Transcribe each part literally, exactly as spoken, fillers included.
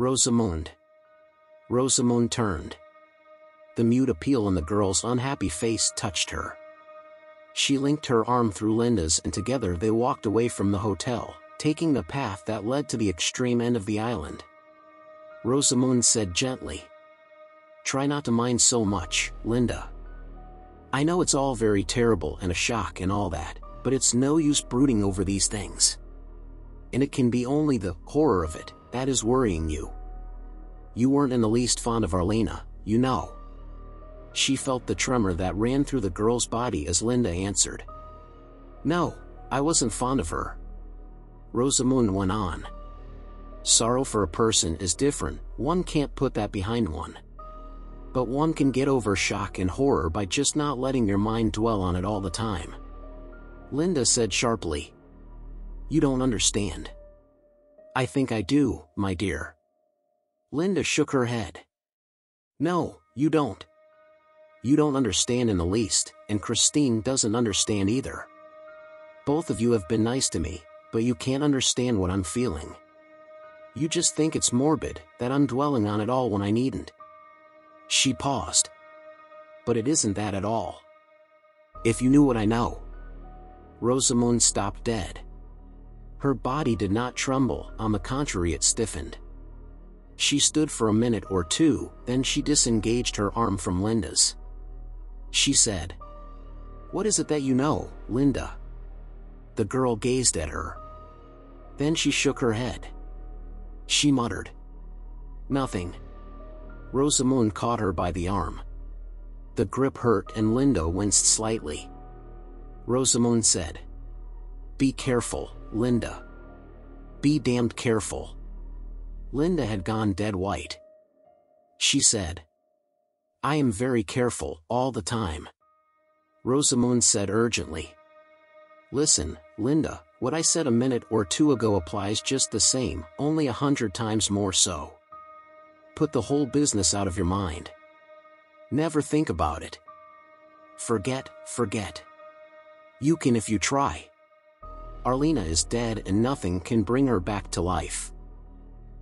Rosamund. Rosamund turned. The mute appeal on the girl's unhappy face touched her. She linked her arm through Linda's and together they walked away from the hotel, taking the path that led to the extreme end of the island. Rosamund said gently, "Try not to mind so much, Linda. I know it's all very terrible and a shock and all that, but it's no use brooding over these things. And it can be only the horror of it that is worrying you. You weren't in the least fond of Arlena, you know." She felt the tremor that ran through the girl's body as Linda answered. "No, I wasn't fond of her," Rosamund went on. "Sorrow for a person is different, one can't put that behind one. But one can get over shock and horror by just not letting your mind dwell on it all the time." Linda said sharply, "You don't understand." "I think I do, my dear." Linda shook her head. "No, you don't. You don't understand in the least, and Christine doesn't understand either. Both of you have been nice to me, but you can't understand what I'm feeling. You just think it's morbid, that I'm dwelling on it all when I needn't." She paused. "But it isn't that at all. If you knew what I know." Rosamund stopped dead. Her body did not tremble, on the contrary it stiffened. She stood for a minute or two, then she disengaged her arm from Linda's. She said, "What is it that you know, Linda?" The girl gazed at her. Then she shook her head. She muttered, "Nothing." Rosamund caught her by the arm. The grip hurt and Linda winced slightly. Rosamund said, "Be careful, Linda. Be damned careful." Linda had gone dead white. She said, "I am very careful, all the time." Rosamund said urgently, "Listen, Linda, what I said a minute or two ago applies just the same, only a hundred times more so. Put the whole business out of your mind. Never think about it. Forget, forget. You can if you try. Arlena is dead and nothing can bring her back to life.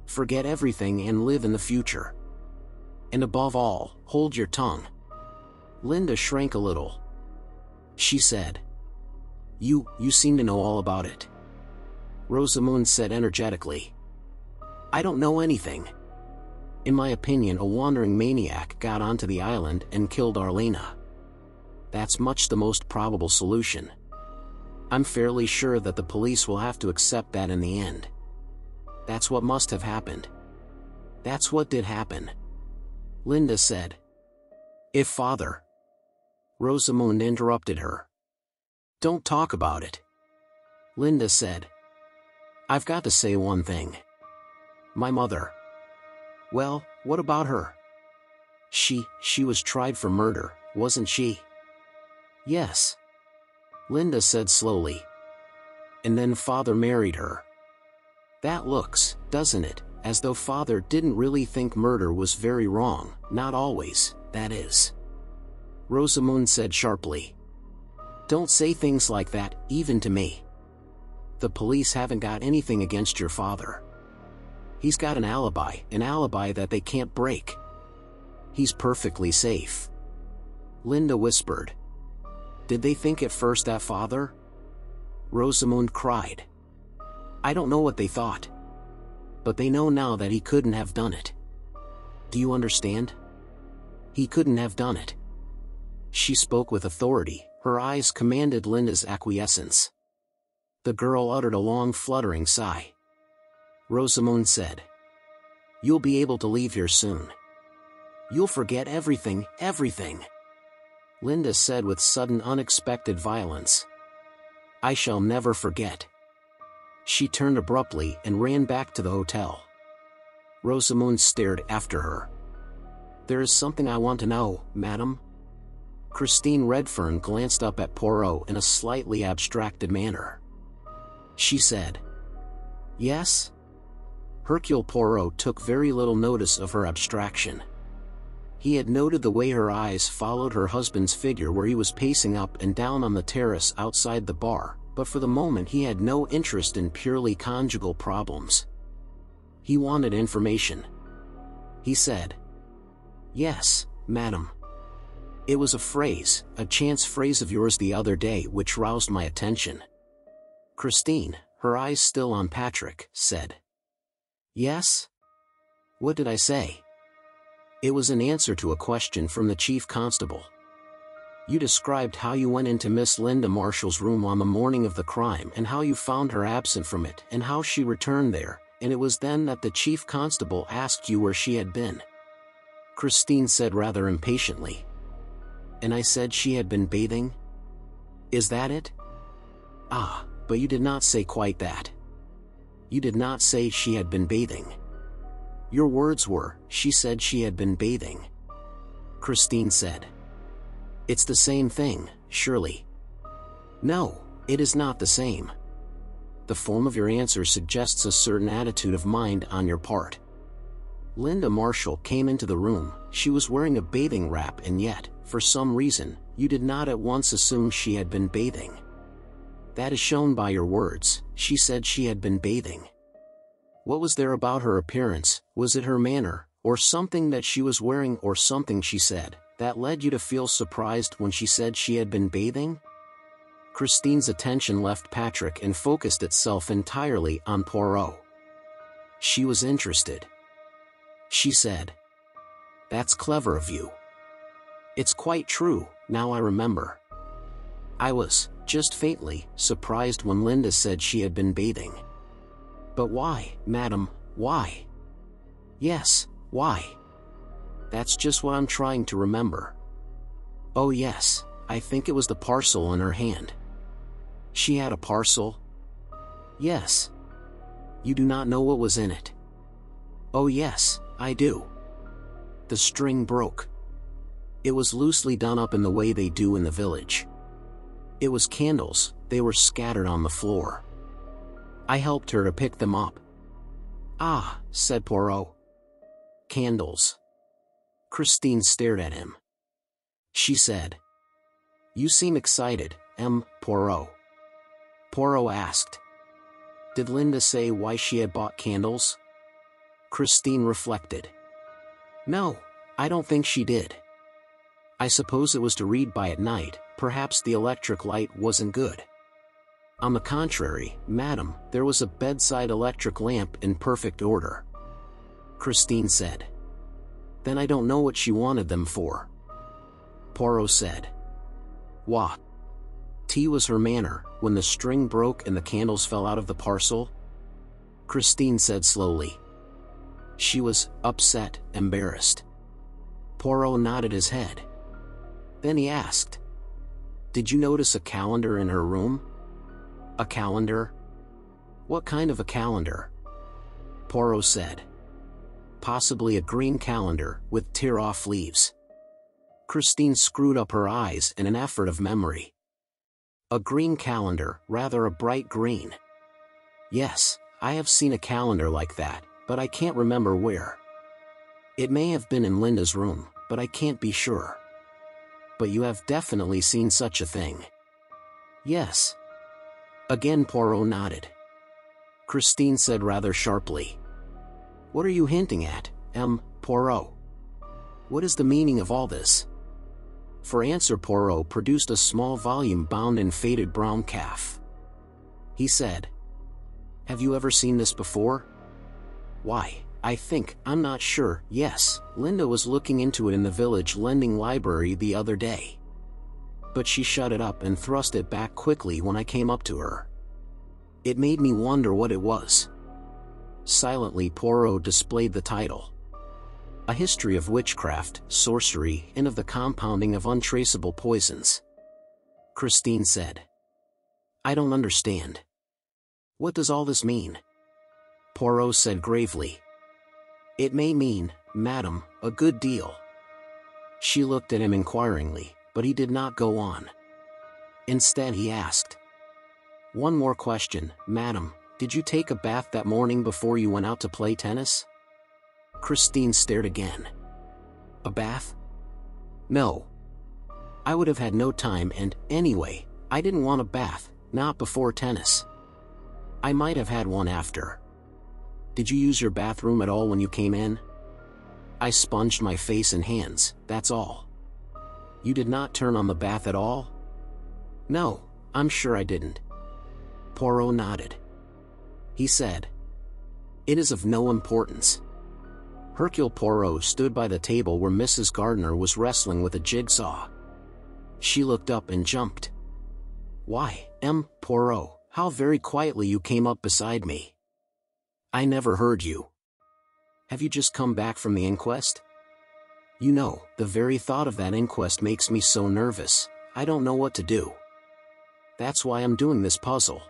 Forget everything and live in the future. And above all, hold your tongue." Linda shrank a little. She said, You, you seem to know all about it." Rosamund said energetically, "I don't know anything. In my opinion, a wandering maniac got onto the island and killed Arlena. That's much the most probable solution. I'm fairly sure that the police will have to accept that in the end. That's what must have happened. That's what did happen." Linda said, "If father..." Rosamund interrupted her. "Don't talk about it." Linda said, "I've got to say one thing. My mother..." "Well, what about her? She, she was tried for murder, wasn't she?" "Yes," Linda said slowly. "And then father married her. That looks, doesn't it, as though father didn't really think murder was very wrong, not always, that is." Rosamund said sharply, "Don't say things like that, even to me. The police haven't got anything against your father. He's got an alibi, an alibi that they can't break. He's perfectly safe." Linda whispered, "Did they think at first that father..." Rosamund cried, "I don't know what they thought. But they know now that he couldn't have done it. Do you understand? He couldn't have done it." She spoke with authority, her eyes commanded Linda's acquiescence. The girl uttered a long fluttering sigh. Rosamund said, "You'll be able to leave here soon. You'll forget everything, everything." Linda said with sudden unexpected violence, "I shall never forget." She turned abruptly and ran back to the hotel. Rosamund stared after her. "There is something I want to know, madam." Christine Redfern glanced up at Poirot in a slightly abstracted manner. She said, "Yes?" Hercule Poirot took very little notice of her abstraction. He had noted the way her eyes followed her husband's figure where he was pacing up and down on the terrace outside the bar, but for the moment he had no interest in purely conjugal problems. He wanted information. He said, "Yes, madam." It was a phrase, a chance phrase of yours the other day which roused my attention. Christine, her eyes still on Patrick, said, "Yes? What did I say?" It was an answer to a question from the chief constable. "You described how you went into Miss Linda Marshall's room on the morning of the crime and how you found her absent from it and how she returned there, and it was then that the chief constable asked you where she had been." Christine said rather impatiently, "And I said she had been bathing? Is that it? Ah, but you did not say quite that. You did not say she had been bathing. Your words were, she said she had been bathing." Christine said, "It's the same thing, surely." "No, it is not the same. The form of your answer suggests a certain attitude of mind on your part. Linda Marshall came into the room, she was wearing a bathing wrap and yet, for some reason, you did not at once assume she had been bathing. That is shown by your words, she said she had been bathing. What was there about her appearance, was it her manner, or something that she was wearing or something she said, that led you to feel surprised when she said she had been bathing?" Christine's attention left Patrick and focused itself entirely on Poirot. She was interested. She said, "That's clever of you. It's quite true, now I remember. I was, just faintly, surprised when Linda said she had been bathing." "But why, madam, why?" "Yes, why? That's just what I'm trying to remember. Oh yes, I think it was the parcel in her hand." "She had a parcel?" "Yes." "You do not know what was in it?" "Oh yes, I do. The string broke. It was loosely done up in the way they do in the village. It was candles, they were scattered on the floor. I helped her to pick them up." "Ah," said Poirot. "Candles." Christine stared at him. She said, "You seem excited, M. Poirot." Poirot asked, "Did Linda say why she had bought candles?" Christine reflected. "No, I don't think she did. I suppose it was to read by at night, perhaps the electric light wasn't good. On the contrary, madam, there was a bedside electric lamp in perfect order." Christine said, "Then I don't know what she wanted them for." Poirot said, "What? Tea was her manner, when the string broke and the candles fell out of the parcel?" Christine said slowly. She was upset, embarrassed. Poirot nodded his head. Then he asked, "Did you notice a calendar in her room?" "A calendar? What kind of a calendar?" Poirot said. "Possibly a green calendar, with tear-off leaves." Christine screwed up her eyes in an effort of memory. "A green calendar, rather a bright green. Yes, I have seen a calendar like that, but I can't remember where. It may have been in Linda's room, but I can't be sure." "But you have definitely seen such a thing?" "Yes." Again Poirot nodded. Christine said rather sharply, "What are you hinting at, M. Poirot? What is the meaning of all this?" For answer Poirot produced a small volume bound in faded brown calf. He said, "Have you ever seen this before?" "Why, I think, I'm not sure, yes, Linda was looking into it in the village lending library the other day. But she shut it up and thrust it back quickly when I came up to her. It made me wonder what it was." Silently Poirot displayed the title. "A History of Witchcraft, Sorcery, and of the Compounding of Untraceable Poisons." Christine said, "I don't understand. What does all this mean?" Poirot said gravely, "It may mean, madam, a good deal." She looked at him inquiringly, but he did not go on. Instead he asked, "One more question, madam, did you take a bath that morning before you went out to play tennis?" Christine stared again. "A bath? No. I would have had no time and, anyway, I didn't want a bath, not before tennis. I might have had one after." Did you use your bathroom at all when you came in? I sponged my face and hands, that's all. You did not turn on the bath at all? No, I'm sure I didn't. Poirot nodded. He said, It is of no importance. Hercule Poirot stood by the table where Missus Gardner was wrestling with a jigsaw. She looked up and jumped. Why, M. Poirot, how very quietly you came up beside me. I never heard you. Have you just come back from the inquest? You know, the very thought of that inquest makes me so nervous, I don't know what to do. That's why I'm doing this puzzle.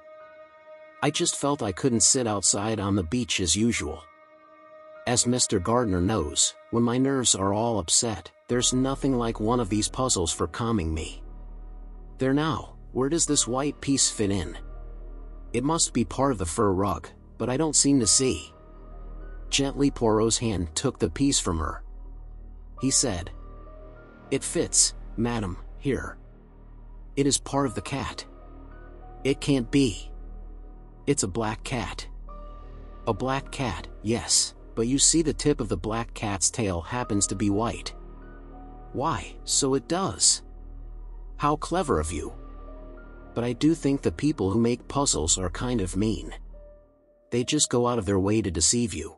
I just felt I couldn't sit outside on the beach as usual. As Mister Gardner knows, when my nerves are all upset, there's nothing like one of these puzzles for calming me. There now, where does this white piece fit in? It must be part of the fur rug, but I don't seem to see. Gently Poirot's hand took the piece from her. He said, It fits, madam, here. It is part of the cat. It can't be. It's a black cat. A black cat, yes, but you see the tip of the black cat's tail happens to be white. Why, so it does. How clever of you. But I do think the people who make puzzles are kind of mean. They just go out of their way to deceive you.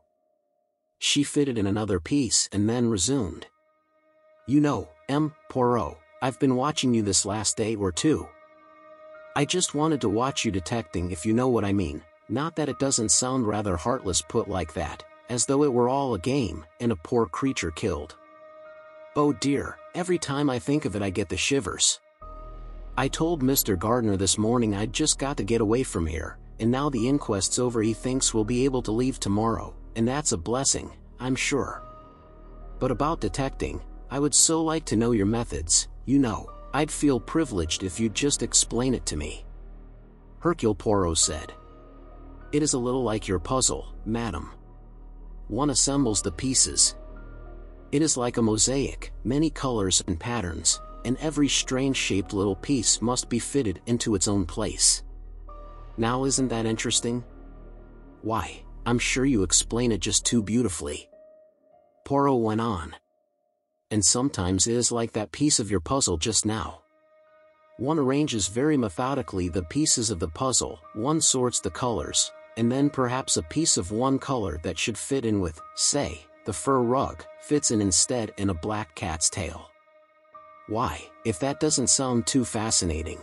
She fitted in another piece and then resumed. You know, M. Poirot, I've been watching you this last day or two. I just wanted to watch you detecting, if you know what I mean, not that it doesn't sound rather heartless put like that, as though it were all a game, and a poor creature killed. Oh dear, every time I think of it I get the shivers. I told Mister Gardner this morning I'd just got to get away from here, and now the inquest's over he thinks we'll be able to leave tomorrow. And that's a blessing, I'm sure. But about detecting, I would so like to know your methods, you know, I'd feel privileged if you'd just explain it to me. Hercule Poirot said. It is a little like your puzzle, madam. One assembles the pieces. It is like a mosaic, many colors and patterns, and every strange-shaped little piece must be fitted into its own place. Now isn't that interesting? Why? I'm sure you explain it just too beautifully. Poirot went on. And sometimes it is like that piece of your puzzle just now. One arranges very methodically the pieces of the puzzle, one sorts the colors, and then perhaps a piece of one color that should fit in with, say, the fur rug, fits in instead in a black cat's tail. Why, if that doesn't sound too fascinating.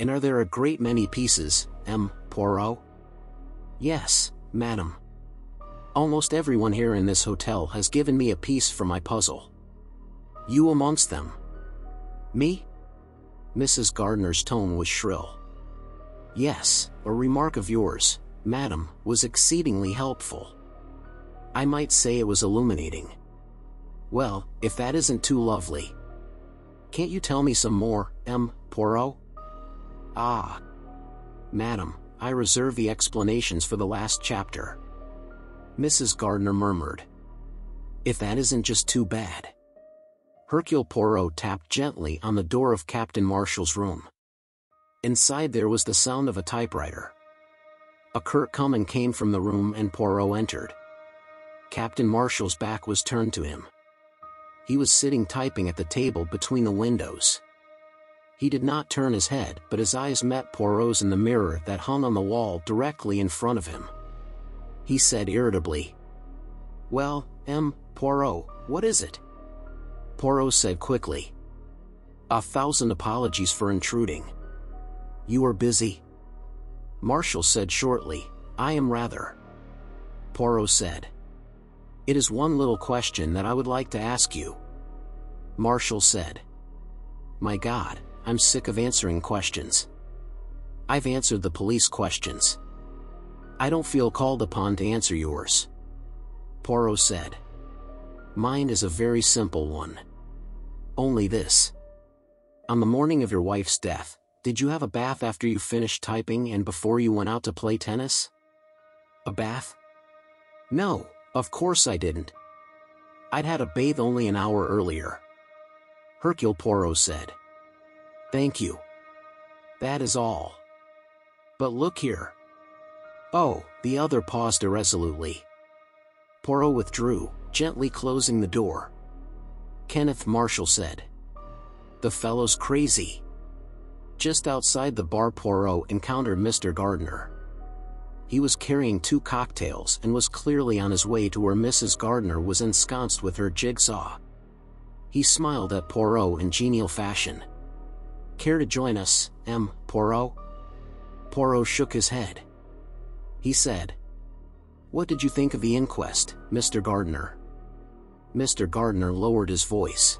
And are there a great many pieces, M. Poirot? Yes. Madam. Almost everyone here in this hotel has given me a piece for my puzzle. You amongst them. Me? Missus Gardner's tone was shrill. Yes, a remark of yours, madam, was exceedingly helpful. I might say it was illuminating. Well, if that isn't too lovely. Can't you tell me some more, M. Poirot? Ah. Madam. I reserve the explanations for the last chapter. Missus Gardner murmured. If that isn't just too bad. Hercule Poirot tapped gently on the door of Captain Marshall's room. Inside there was the sound of a typewriter. A curt coming came from the room and Poirot entered. Captain Marshall's back was turned to him. He was sitting typing at the table between the windows. He did not turn his head, but his eyes met Poirot's in the mirror that hung on the wall directly in front of him. He said irritably, Well, M. Poirot, what is it? Poirot said quickly, A thousand apologies for intruding. You are busy? Marshall said shortly, I am rather. Poirot said, It is one little question that I would like to ask you. Marshall said, My God. I'm sick of answering questions. I've answered the police questions. I don't feel called upon to answer yours. Poirot said. Mine is a very simple one. Only this. On the morning of your wife's death, did you have a bath after you finished typing and before you went out to play tennis? A bath? No, of course I didn't. I'd had a bathe only an hour earlier. Hercule Poirot said. Thank you. That is all. But look here. "Oh," the other paused irresolutely. Poirot withdrew, gently closing the door. Kenneth Marshall said, "The fellow's crazy." Just outside the bar, Poirot encountered Mister Gardner. He was carrying two cocktails and was clearly on his way to where Missus Gardner was ensconced with her jigsaw. He smiled at Poirot in genial fashion. "Care to join us, M. Poirot?" Poirot shook his head. He said, "What did you think of the inquest, Mister Gardner?" Mister Gardner lowered his voice.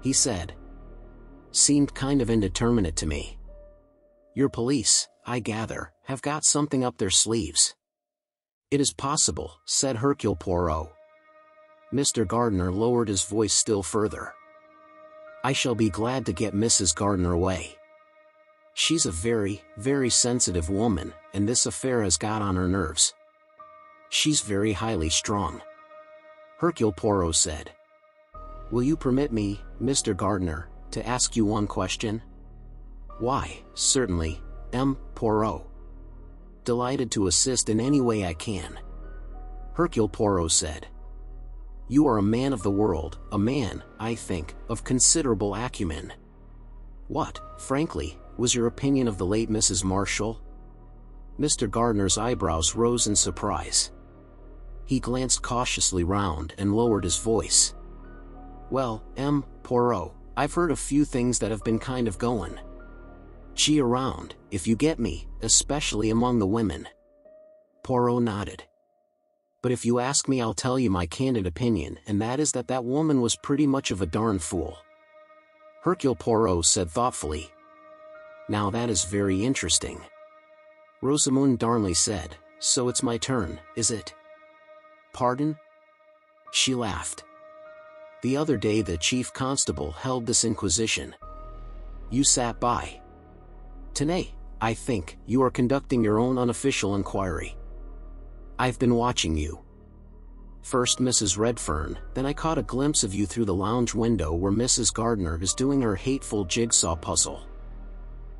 He said, "Seemed kind of indeterminate to me. Your police, I gather, have got something up their sleeves." "It is possible," said Hercule Poirot. Mister Gardner lowered his voice still further. "I shall be glad to get Missus Gardner away. She's a very, very sensitive woman, and this affair has got on her nerves. She's very highly strung." Hercule Poirot said, "Will you permit me, Mister Gardner, to ask you one question?" "Why, certainly, M. Poirot. Delighted to assist in any way I can." Hercule Poirot said, "You are a man of the world, a man, I think, of considerable acumen. What, frankly, was your opinion of the late Missus Marshall?" Mister Gardner's eyebrows rose in surprise. He glanced cautiously round and lowered his voice. "Well, M. Poirot, I've heard a few things that have been kind of going. Gee around, if you get me, especially among the women." Poirot nodded. "But if you ask me, I'll tell you my candid opinion, and that is that that woman was pretty much of a darn fool." Hercule Poirot said thoughtfully, "Now that is very interesting." Rosamund Darnley said, "So it's my turn, is it?" "Pardon?" She laughed. "The other day the chief constable held this inquisition. You sat by. Today, I think, you are conducting your own unofficial inquiry. I've been watching you. First Missus Redfern, then I caught a glimpse of you through the lounge window where Missus Gardner is doing her hateful jigsaw puzzle.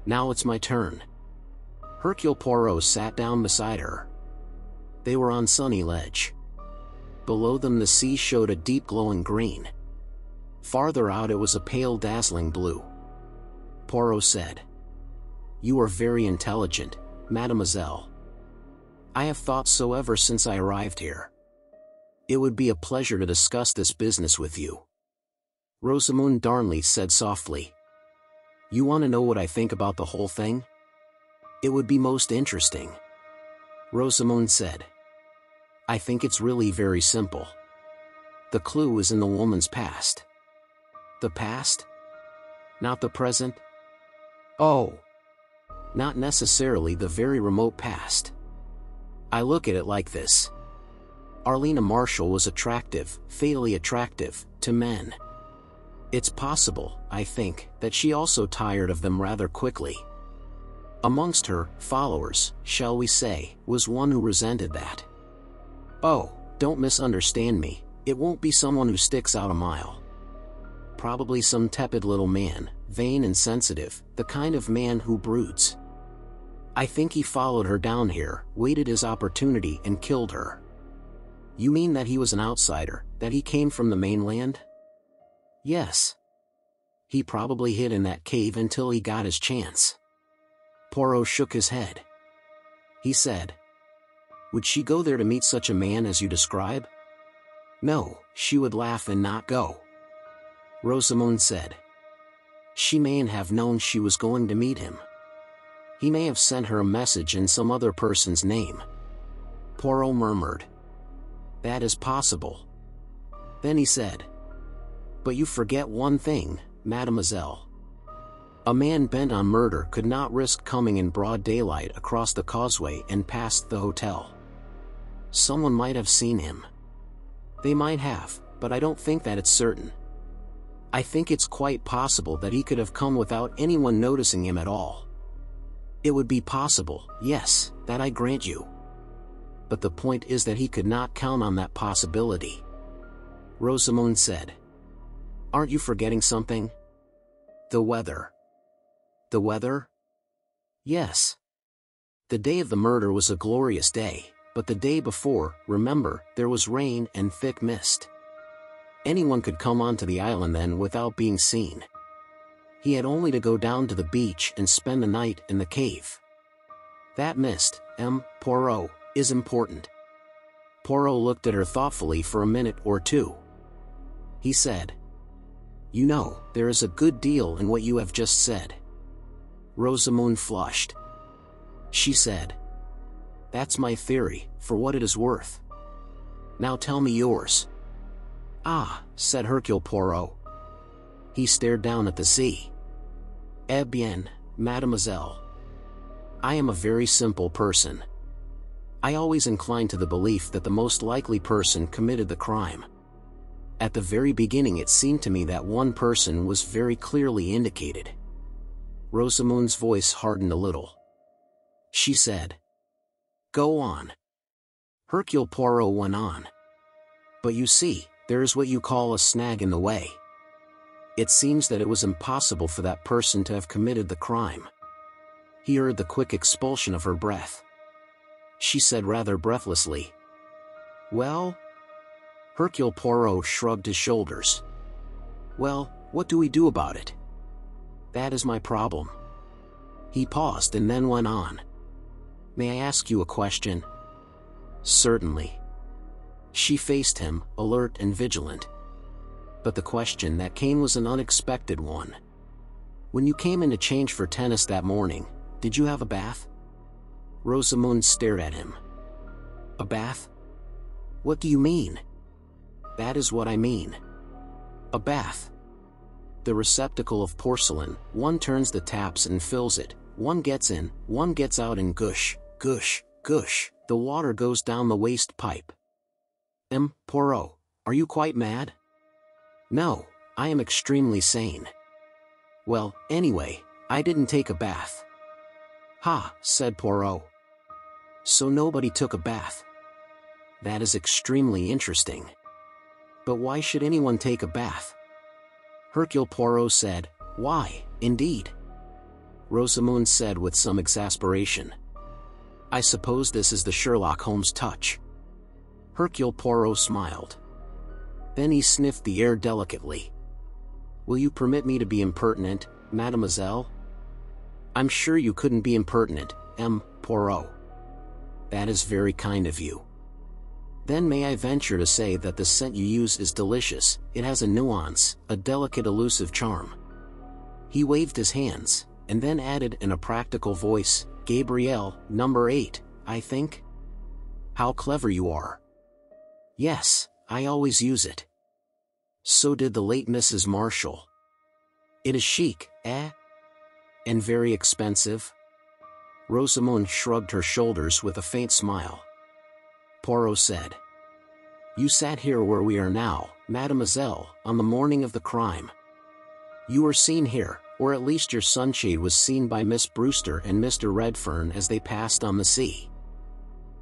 Now it's my turn." Hercule Poirot sat down beside her. They were on Sunny Ledge. Below them the sea showed a deep glowing green. Farther out it was a pale dazzling blue. Poirot said, "You are very intelligent, mademoiselle. I have thought so ever since I arrived here. It would be a pleasure to discuss this business with you." Rosamund Darnley said softly, "You want to know what I think about the whole thing? It would be most interesting." Rosamund said, "I think it's really very simple. The clue is in the woman's past." "The past? Not the present?" "Oh. Not necessarily the very remote past. I look at it like this. Arlena Marshall was attractive, fatally attractive, to men. It's possible, I think, that she also tired of them rather quickly. Amongst her followers, shall we say, was one who resented that. Oh, don't misunderstand me, it won't be someone who sticks out a mile. Probably some tepid little man, vain and sensitive, the kind of man who broods. I think he followed her down here, waited his opportunity and killed her." "You mean that he was an outsider, that he came from the mainland?" "Yes. He probably hid in that cave until he got his chance." Poirot shook his head. He said, "Would she go there to meet such a man as you describe?" "No, she would laugh and not go." Rosamund said, "She mayn't have known she was going to meet him. He may have sent her a message in some other person's name." Poirot murmured, "That is possible." Then he said, "But you forget one thing, mademoiselle. A man bent on murder could not risk coming in broad daylight across the causeway and past the hotel. Someone might have seen him. They might have, but I don't think that it's certain. I think it's quite possible that he could have come without anyone noticing him at all. It would be possible, yes, that I grant you. But the point is that he could not count on that possibility." Rosamund said, "Aren't you forgetting something? The weather." "The weather?" "Yes. The day of the murder was a glorious day, but the day before, remember, there was rain and thick mist. Anyone could come onto the island then without being seen. He had only to go down to the beach and spend the night in the cave. That mist, M. Poirot, is important. Poirot looked at her thoughtfully for a minute or two. He said, "You know, there is a good deal in what you have just said." Rosamund flushed. She said, "That's my theory, for what it is worth. Now tell me yours." "Ah," said Hercule Poirot. He stared down at the sea. "Eh bien, mademoiselle. I am a very simple person. I always incline to the belief that the most likely person committed the crime. At the very beginning it seemed to me that one person was very clearly indicated." Rosamund's voice hardened a little. She said, "Go on." Hercule Poirot went on. "But you see, there is what you call a snag in the way. It seems that it was impossible for that person to have committed the crime." He heard the quick expulsion of her breath. She said rather breathlessly, "Well?" Hercule Poirot shrugged his shoulders. "Well, what do we do about it? That is my problem." He paused and then went on. "May I ask you a question?" "Certainly." She faced him, alert and vigilant. But the question that came was an unexpected one. "When you came in to change for tennis that morning, did you have a bath?" Rosamund stared at him. "A bath? What do you mean?" "That is what I mean. A bath. The receptacle of porcelain, one turns the taps and fills it, one gets in, one gets out and gush, gush, gush, the water goes down the waste pipe." "M. Poirot, are you quite mad?" "No, I am extremely sane." "Well, anyway, I didn't take a bath." "Ha," said Poirot. "So nobody took a bath. That is extremely interesting. But why should anyone take a bath?" Hercule Poirot said, "Why, indeed?" Rosamund said with some exasperation, "I suppose this is the Sherlock Holmes touch." Hercule Poirot smiled. Then he sniffed the air delicately. "Will you permit me to be impertinent, mademoiselle?" "I'm sure you couldn't be impertinent, M. Poirot." "That is very kind of you. Then may I venture to say that the scent you use is delicious, it has a nuance, a delicate elusive charm." He waved his hands, and then added in a practical voice, "Gabriel, number eight, I think?" "How clever you are." "Yes, I always use it." "So did the late Missus Marshall." "It is chic, eh? And very expensive?" Rosamund shrugged her shoulders with a faint smile. Poirot said, "You sat here where we are now, mademoiselle, on the morning of the crime. You were seen here, or at least your sunshade was seen by Miss Brewster and Mister Redfern as they passed on the sea.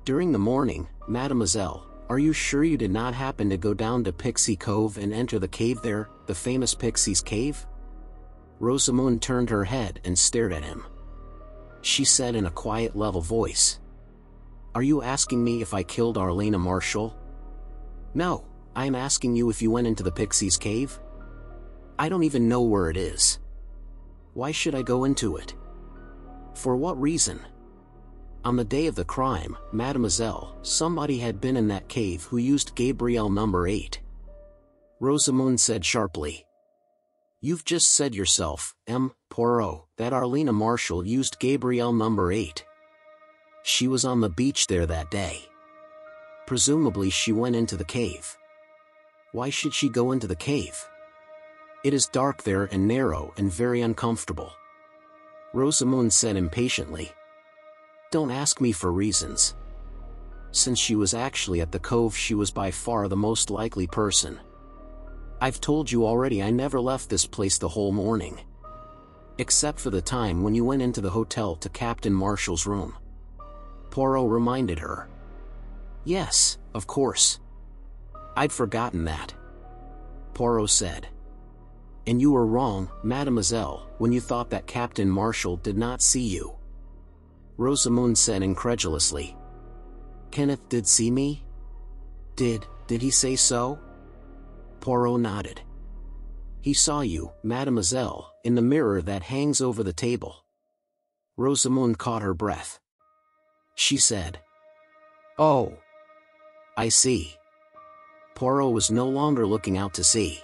During the morning, mademoiselle, are you sure you did not happen to go down to Pixie Cove and enter the cave there, the famous Pixie's Cave?" Rosamund turned her head and stared at him. She said in a quiet, level voice, "Are you asking me if I killed Arlena Marshall?" "No, I am asking you if you went into the Pixie's Cave." "I don't even know where it is." "Why should I go into it?" "For what reason?" "On the day of the crime, mademoiselle, somebody had been in that cave who used Gabriel number eight. Rosamund said sharply, "You've just said yourself, M. Poirot, that Arlena Marshall used Gabriel number eight. She was on the beach there that day. Presumably she went into the cave. Why should she go into the cave? It is dark there and narrow and very uncomfortable." Rosamund said impatiently, "Don't ask me for reasons. Since she was actually at the cove, she was by far the most likely person. I've told you already I never left this place the whole morning. Except for the time when you went into the hotel to Captain Marshall's room." Poirot reminded her. "Yes, of course. I'd forgotten that." Poirot said, "And you were wrong, mademoiselle, when you thought that Captain Marshall did not see you." Rosamund said incredulously. Kenneth did see me? Did, did he say so? Poirot nodded. He saw you, mademoiselle, in the mirror that hangs over the table. Rosamund caught her breath. She said, Oh. I see. Poirot was no longer looking out to sea.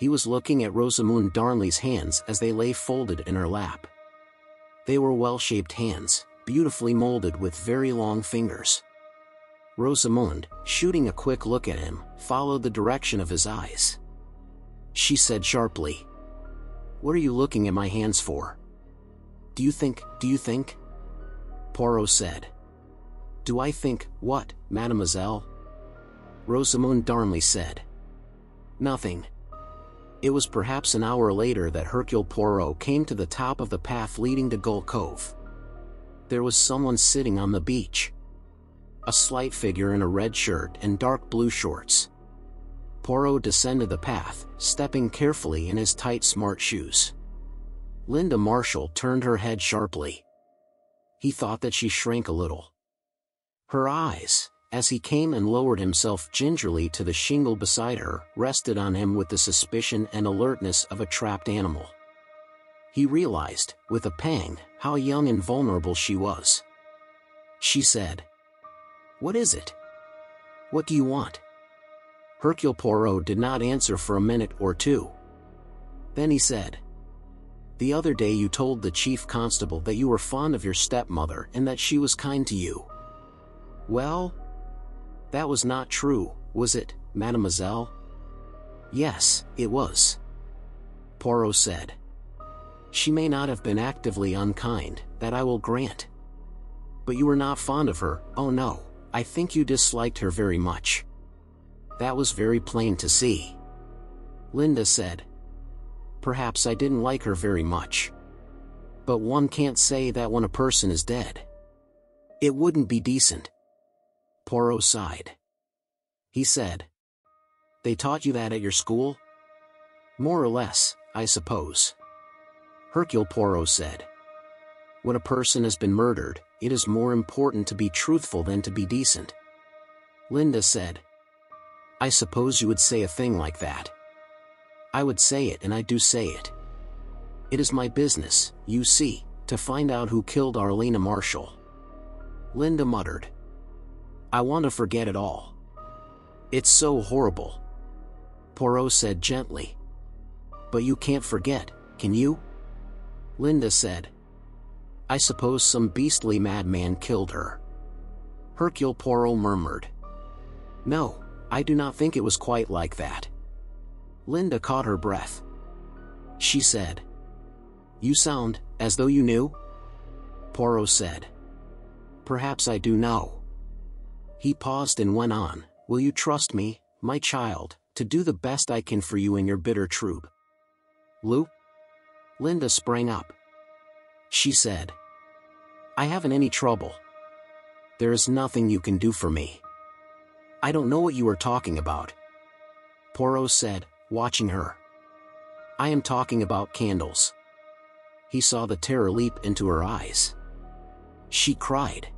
He was looking at Rosamund Darnley's hands as they lay folded in her lap. They were well-shaped hands, beautifully molded with very long fingers. Rosamund, shooting a quick look at him, followed the direction of his eyes. She said sharply, What are you looking at my hands for? Do you think, do you think? Poirot said, Do I think, what, mademoiselle? Rosamund Darnley said, Nothing. It was perhaps an hour later that Hercule Poirot came to the top of the path leading to Gull Cove. There was someone sitting on the beach. A slight figure in a red shirt and dark blue shorts. Poirot descended the path, stepping carefully in his tight smart shoes. Linda Marshall turned her head sharply. He thought that she shrank a little. Her eyes, as he came and lowered himself gingerly to the shingle beside her, rested on him with the suspicion and alertness of a trapped animal. He realized, with a pang, how young and vulnerable she was. She said, What is it? What do you want? Hercule Poirot did not answer for a minute or two. Then he said, The other day you told the chief constable that you were fond of your stepmother and that she was kind to you. Well? That was not true, was it, mademoiselle? Yes, it was. Poirot said. She may not have been actively unkind, that I will grant. But you were not fond of her, oh no, I think you disliked her very much. That was very plain to see. Linda said. Perhaps I didn't like her very much. But one can't say that when a person is dead. It wouldn't be decent. Poirot sighed. He said, They taught you that at your school? More or less, I suppose. Hercule Poirot said, When a person has been murdered, it is more important to be truthful than to be decent. Linda said, I suppose you would say a thing like that. I would say it and I do say it. It is my business, you see, to find out who killed Arlena Marshall. Linda muttered. I want to forget it all. It's so horrible. Poirot said gently. But you can't forget, can you? Linda said. I suppose some beastly madman killed her. Hercule Poirot murmured. No, I do not think it was quite like that. Linda caught her breath. She said. You sound, as though you knew? Poirot said. Perhaps I do know. He paused and went on, Will you trust me, my child, to do the best I can for you in your bitter troop? Lou? Linda sprang up. She said. I haven't any trouble. There is nothing you can do for me. I don't know what you are talking about. Poirot said, watching her. I am talking about candles. He saw the terror leap into her eyes. She cried.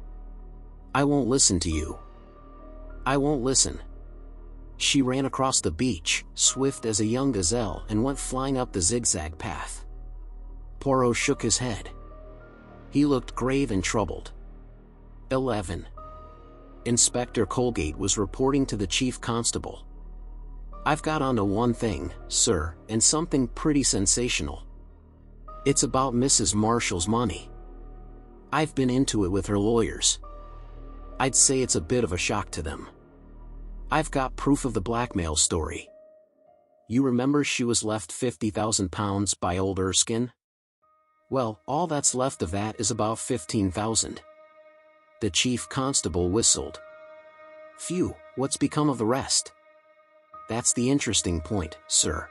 I won't listen to you. I won't listen. She ran across the beach, swift as a young gazelle, and went flying up the zigzag path. Poirot shook his head. He looked grave and troubled. eleven. Inspector Colgate was reporting to the chief constable. I've got onto one thing, sir, and something pretty sensational. It's about Missus Marshall's money. I've been into it with her lawyers. I'd say it's a bit of a shock to them. I've got proof of the blackmail story. You remember she was left fifty thousand pounds by old Erskine? Well, all that's left of that is about fifteen thousand. The chief constable whistled. Phew, what's become of the rest? That's the interesting point, sir.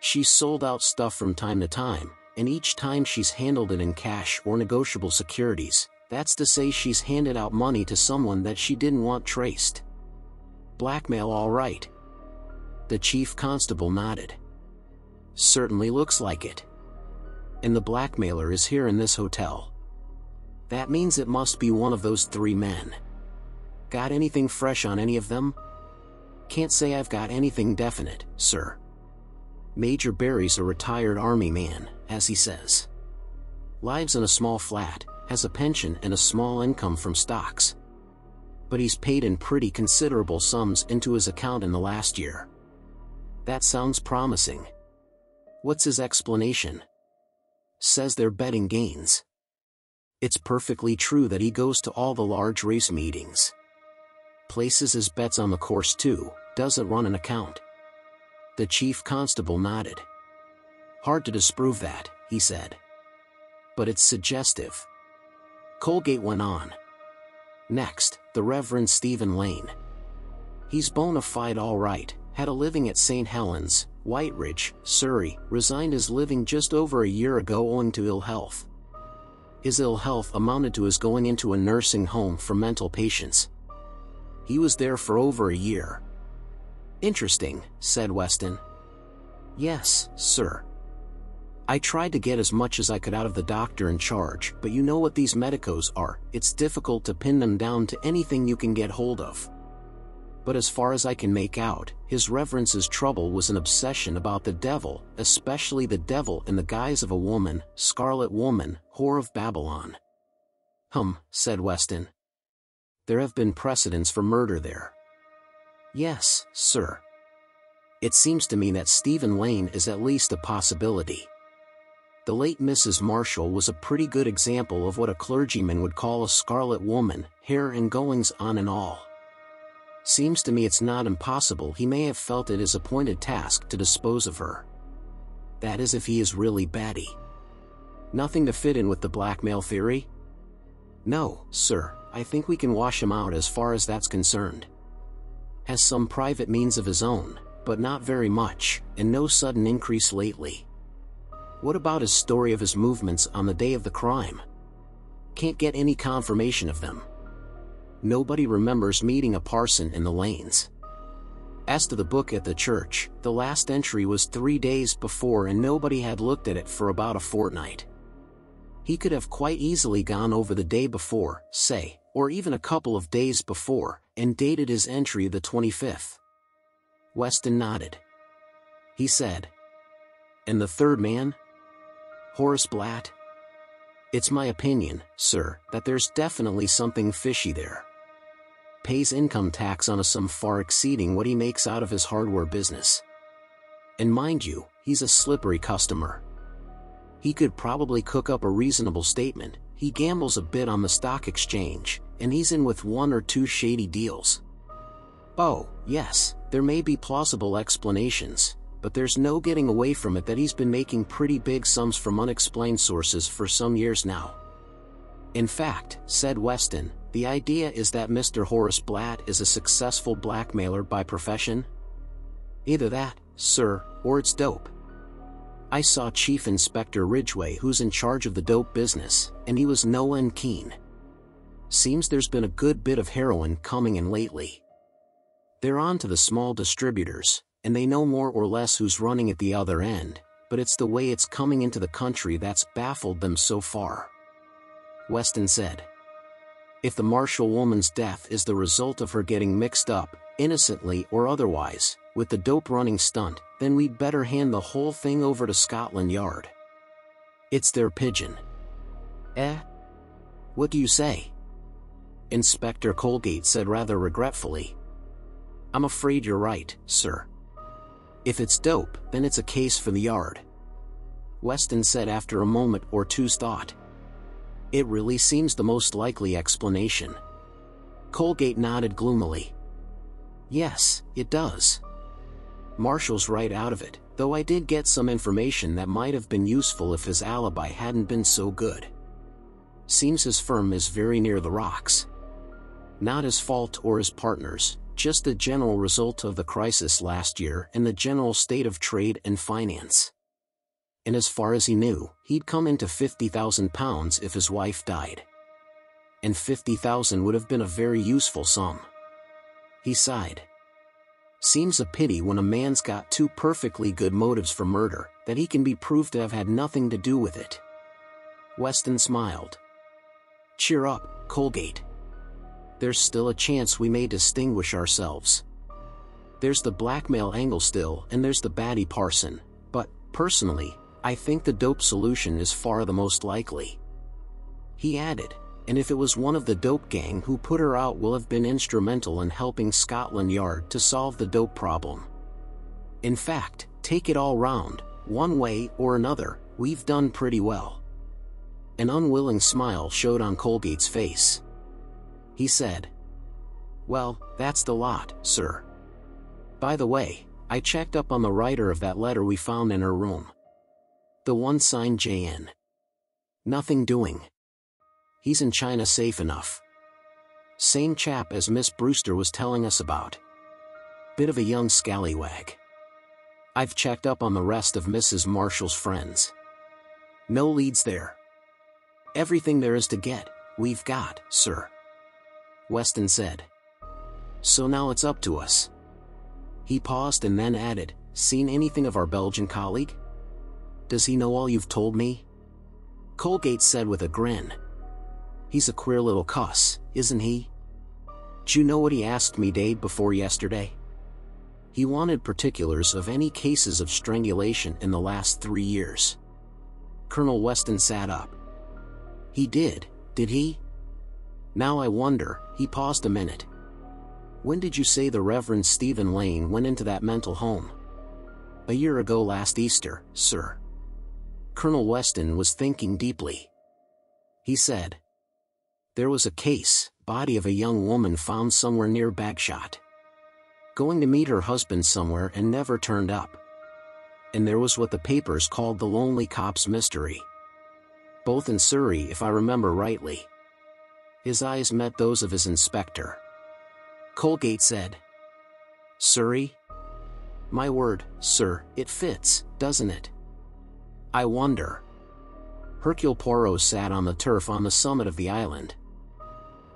She's sold out stuff from time to time, and each time she's handled it in cash or negotiable securities. That's to say she's handed out money to someone that she didn't want traced. Blackmail, all right. The chief constable nodded. Certainly looks like it. And the blackmailer is here in this hotel. That means it must be one of those three men. Got anything fresh on any of them? Can't say I've got anything definite, sir. Major Barry's a retired army man, as he says. Lives in a small flat, has a pension and a small income from stocks. But he's paid in pretty considerable sums into his account in the last year. That sounds promising. What's his explanation? Says they're betting gains. It's perfectly true that he goes to all the large race meetings. Places his bets on the course too, doesn't run an account. The chief constable nodded. Hard to disprove that, he said. But it's suggestive. Colgate went on. Next, the Reverend Stephen Lane. He's bona fide all right, had a living at Saint Helens, White Ridge, Surrey, resigned his living just over a year ago owing to ill health. His ill health amounted to his going into a nursing home for mental patients. He was there for over a year. Interesting, said Weston. Yes, sir. I tried to get as much as I could out of the doctor in charge, but you know what these medicos are, it's difficult to pin them down to anything you can get hold of. But as far as I can make out, his reverence's trouble was an obsession about the devil, especially the devil in the guise of a woman, Scarlet Woman, Whore of Babylon. Hum, said Weston. There have been precedents for murder there. Yes, sir. It seems to me that Stephen Lane is at least a possibility. The late Missus Marshall was a pretty good example of what a clergyman would call a scarlet woman, hair and goings on and all. Seems to me it's not impossible he may have felt it his appointed task to dispose of her. That is if he is really batty. Nothing to fit in with the blackmail theory? No, sir, I think we can wash him out as far as that's concerned. Has some private means of his own, but not very much, and no sudden increase lately. What about his story of his movements on the day of the crime? Can't get any confirmation of them. Nobody remembers meeting a parson in the lanes. As to the book at the church, the last entry was three days before and nobody had looked at it for about a fortnight. He could have quite easily gone over the day before, say, or even a couple of days before, and dated his entry the twenty-fifth. Weston nodded. He said, "And the third man? Horace Blatt? It's my opinion, sir, that there's definitely something fishy there. Pays income tax on a sum far exceeding what he makes out of his hardware business. And mind you, he's a slippery customer. He could probably cook up a reasonable statement, he gambles a bit on the stock exchange, and he's in with one or two shady deals. Oh, yes, there may be plausible explanations, but there's no getting away from it that he's been making pretty big sums from unexplained sources for some years now. In fact, said Weston, the idea is that Mister Horace Blatt is a successful blackmailer by profession? Either that, sir, or it's dope. I saw Chief Inspector Ridgway, who's in charge of the dope business, and he was no end keen. Seems there's been a good bit of heroin coming in lately. They're on to the small distributors, and they know more or less who's running at the other end, but it's the way it's coming into the country that's baffled them so far." Weston said, "If the Marshall woman's death is the result of her getting mixed up, innocently or otherwise, with the dope-running stunt, then we'd better hand the whole thing over to Scotland Yard. It's their pigeon." "Eh? What do you say?" Inspector Colgate said rather regretfully. "I'm afraid you're right, sir. If it's dope, then it's a case for the yard." Weston said after a moment or two's thought. "It really seems the most likely explanation." Colgate nodded gloomily. "Yes, it does. Marshall's right out of it, though I did get some information that might have been useful if his alibi hadn't been so good. Seems his firm is very near the rocks. Not his fault or his partner's, just the general result of the crisis last year and the general state of trade and finance. And as far as he knew, he'd come into fifty thousand pounds if his wife died. And fifty thousand would have been a very useful sum." He sighed. "Seems a pity when a man's got two perfectly good motives for murder, that he can be proved to have had nothing to do with it." Weston smiled. Cheer up, Colgate. There's still a chance we may distinguish ourselves. There's the blackmail angle still, and there's the baddie parson, but, personally, I think the dope solution is far the most likely. He added, and if it was one of the dope gang who put her out will have been instrumental in helping Scotland Yard to solve the dope problem. In fact, take it all round, one way or another, we've done pretty well. An unwilling smile showed on Colgate's face. He said, "Well, that's the lot, sir. By the way, I checked up on the writer of that letter we found in her room. The one signed J N. Nothing doing. He's in China safe enough. Same chap as Miss Brewster was telling us about. Bit of a young scallywag. I've checked up on the rest of Missus Marshall's friends. No leads there. Everything there is to get, we've got, sir," Weston said. "So now it's up to us." He paused and then added, "Seen anything of our Belgian colleague? Does he know all you've told me?" Colgate said with a grin, "He's a queer little cuss, isn't he? Do you know what he asked me day before yesterday? He wanted particulars of any cases of strangulation in the last three years." Colonel Weston sat up. "He did, did he? Now I wonder," he paused a minute. "When did you say the Reverend Stephen Lane went into that mental home?" "A year ago last Easter, sir." Colonel Weston was thinking deeply. He said, "There was a case, body of a young woman found somewhere near Bagshot. Going to meet her husband somewhere and never turned up. And there was what the papers called the Lonely Copse mystery. Both in Surrey if I remember rightly." His eyes met those of his inspector. Colgate said, "Surrey? My word, sir, it fits, doesn't it? I wonder." Hercule Poirot sat on the turf on the summit of the island.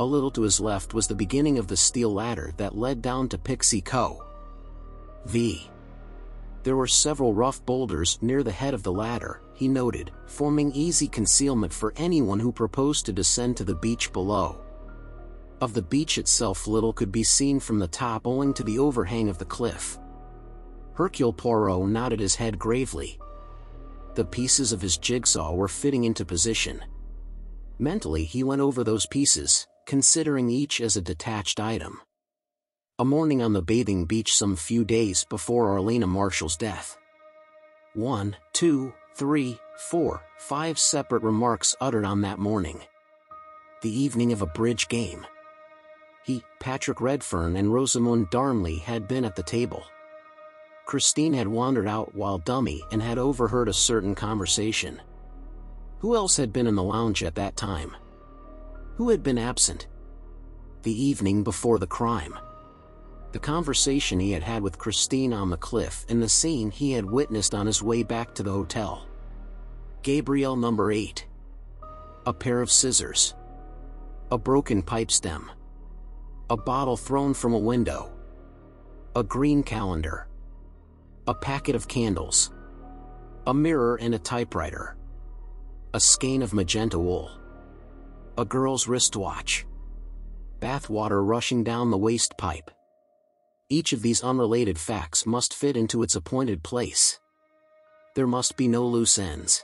A little to his left was the beginning of the steel ladder that led down to Pixie Cove. There were several rough boulders near the head of the ladder, he noted, forming easy concealment for anyone who proposed to descend to the beach below. Of the beach itself little could be seen from the top owing to the overhang of the cliff. Hercule Poirot nodded his head gravely. The pieces of his jigsaw were fitting into position. Mentally he went over those pieces, considering each as a detached item. A morning on the bathing beach some few days before Arlena Marshall's death. One, two, three, four, five separate remarks uttered on that morning. The evening of a bridge game. He, Patrick Redfern and Rosamund Darnley had been at the table. Christine had wandered out while dummy and had overheard a certain conversation. Who else had been in the lounge at that time? Who had been absent? The evening before the crime. The conversation he had had with Christine on the cliff and the scene he had witnessed on his way back to the hotel. Gabriel number eight. A pair of scissors. A broken pipe stem. A bottle thrown from a window. A green calendar. A packet of candles. A mirror and a typewriter. A skein of magenta wool. A girl's wristwatch. Bathwater rushing down the waste pipe. Each of these unrelated facts must fit into its appointed place. There must be no loose ends.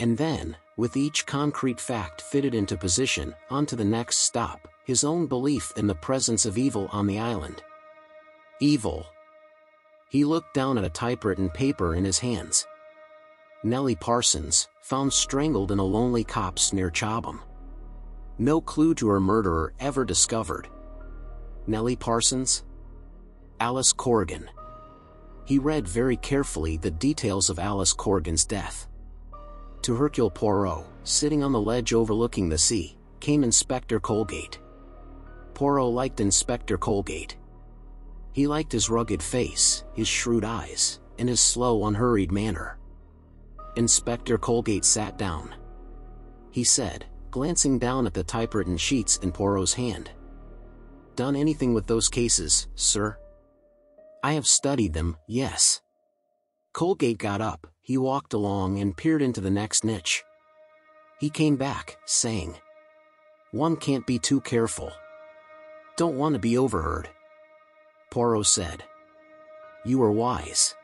And then, with each concrete fact fitted into position, onto the next stop, his own belief in the presence of evil on the island. Evil. He looked down at a typewritten paper in his hands. Nellie Parsons, found strangled in a lonely copse near Chobham. No clue to her murderer ever discovered. Nellie Parsons? Alice Corrigan. He read very carefully the details of Alice Corrigan's death. To Hercule Poirot, sitting on the ledge overlooking the sea, came Inspector Colgate. Poirot liked Inspector Colgate. He liked his rugged face, his shrewd eyes, and his slow, unhurried manner. Inspector Colgate sat down. He said, glancing down at the typewritten sheets in Poirot's hand. "Done anything with those cases, sir?" "I have studied them, yes." Colgate got up, he walked along and peered into the next niche. He came back, saying, one can't be too careful. Don't want to be overheard. Poirot said. You are wise.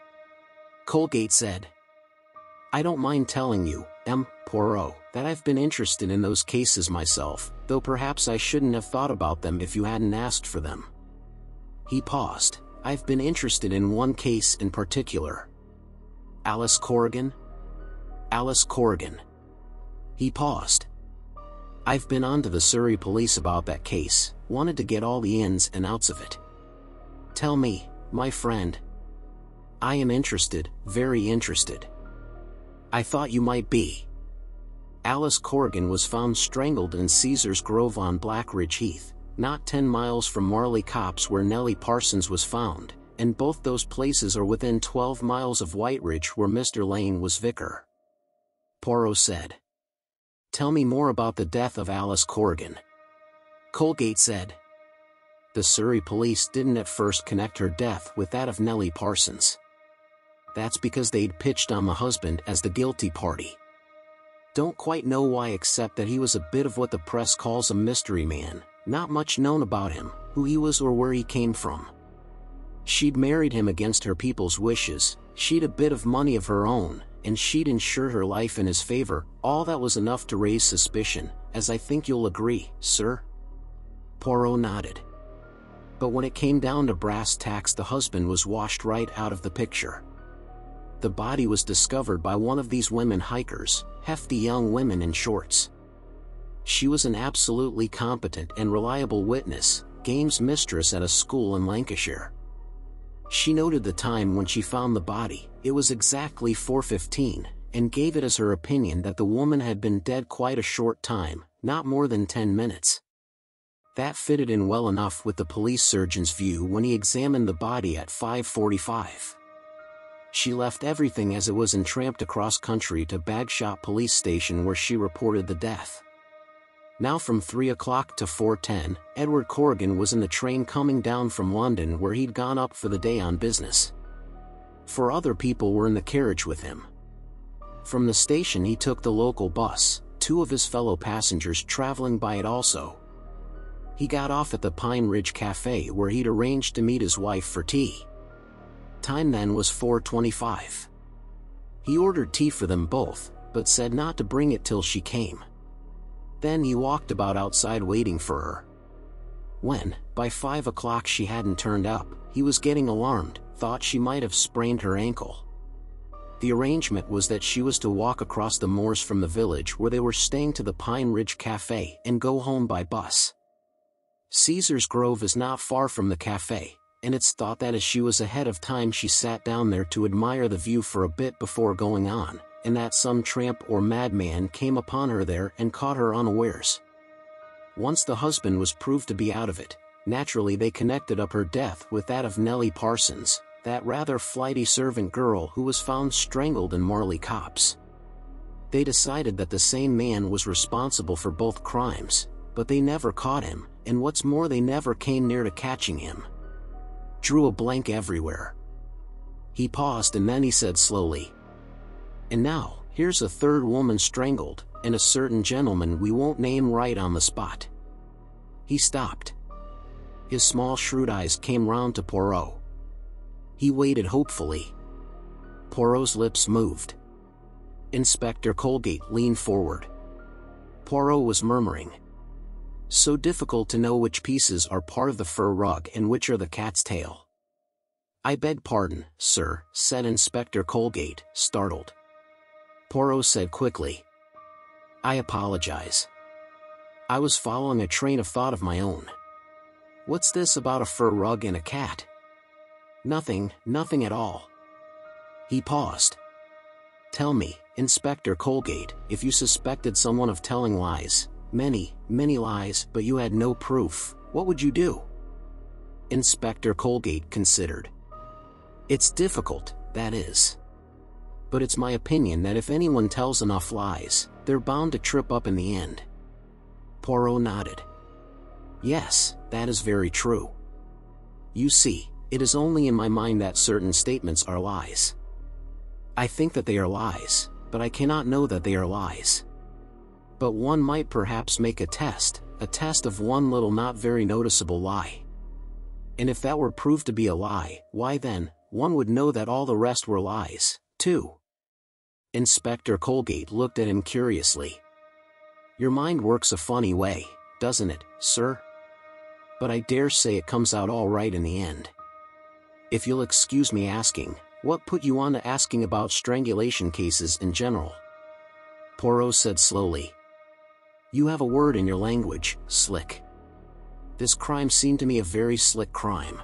Colgate said. I don't mind telling you, M. Poirot, that I've been interested in those cases myself, though perhaps I shouldn't have thought about them if you hadn't asked for them. He paused. I've been interested in one case in particular. Alice Corrigan? Alice Corrigan. He paused. I've been on to the Surrey police about that case, wanted to get all the ins and outs of it. Tell me, my friend. I am interested, very interested. I thought you might be. Alice Corrigan was found strangled in Caesar's Grove on Black Ridge Heath, not ten miles from Marley Copse where Nellie Parsons was found, and both those places are within twelve miles of White Ridge where Mister Lane was vicar. Poirot said. Tell me more about the death of Alice Corrigan. Colgate said. The Surrey police didn't at first connect her death with that of Nellie Parsons. That's because they'd pitched on the husband as the guilty party. Don't quite know why except that he was a bit of what the press calls a mystery man, not much known about him, who he was or where he came from. She'd married him against her people's wishes, she'd a bit of money of her own, and she'd insured her life in his favor, all that was enough to raise suspicion, as I think you'll agree, sir? Poirot nodded. But when it came down to brass tacks the husband was washed right out of the picture. The body was discovered by one of these women hikers, hefty young women in shorts. She was an absolutely competent and reliable witness, Game's mistress at a school in Lancashire. She noted the time when she found the body, it was exactly four fifteen, and gave it as her opinion that the woman had been dead quite a short time, not more than ten minutes. That fitted in well enough with the police surgeon's view when he examined the body at five forty-five. She left everything as it was and tramped across country to Bagshot police station where she reported the death. Now from three o'clock to four ten, Edward Corrigan was in the train coming down from London where he'd gone up for the day on business. Four other people were in the carriage with him. From the station he took the local bus, two of his fellow passengers traveling by it also. He got off at the Pine Ridge Cafe where he'd arranged to meet his wife for tea. Time then was four twenty-five. He ordered tea for them both, but said not to bring it till she came. Then he walked about outside waiting for her. When, by five o'clock she hadn't turned up, he was getting alarmed, thought she might have sprained her ankle. The arrangement was that she was to walk across the moors from the village where they were staying to the Pine Ridge Cafe and go home by bus. Caesar's Grove is not far from the cafe, and it's thought that as she was ahead of time she sat down there to admire the view for a bit before going on, and that some tramp or madman came upon her there and caught her unawares. Once the husband was proved to be out of it, naturally they connected up her death with that of Nellie Parsons, that rather flighty servant girl who was found strangled in Marley Copse. They decided that the same man was responsible for both crimes, but they never caught him, and what's more they never came near to catching him. Drew a blank everywhere. He paused and then he said slowly, and now, here's a third woman strangled, and a certain gentleman we won't name right on the spot. He stopped. His small shrewd eyes came round to Poirot. He waited hopefully. Poirot's lips moved. Inspector Colgate leaned forward. Poirot was murmuring. So difficult to know which pieces are part of the fur rug and which are the cat's tail. I beg pardon, sir, said Inspector Colgate, startled. Poirot said quickly. I apologize. I was following a train of thought of my own. What's this about a fur rug and a cat? Nothing, nothing at all. He paused. Tell me, Inspector Colgate, if you suspected someone of telling lies, many, many lies, but you had no proof, what would you do? Inspector Colgate considered. It's difficult, that is. But it's my opinion that if anyone tells enough lies, they're bound to trip up in the end. Poirot nodded. Yes, that is very true. You see, it is only in my mind that certain statements are lies. I think that they are lies, but I cannot know that they are lies. But one might perhaps make a test, a test of one little not very noticeable lie. And if that were proved to be a lie, why then, one would know that all the rest were lies, too. Inspector Colgate looked at him curiously. Your mind works a funny way, doesn't it, sir? But I dare say it comes out all right in the end. If you'll excuse me asking, what put you on to asking about strangulation cases in general? Poirot said slowly. You have a word in your language, slick. This crime seemed to me a very slick crime.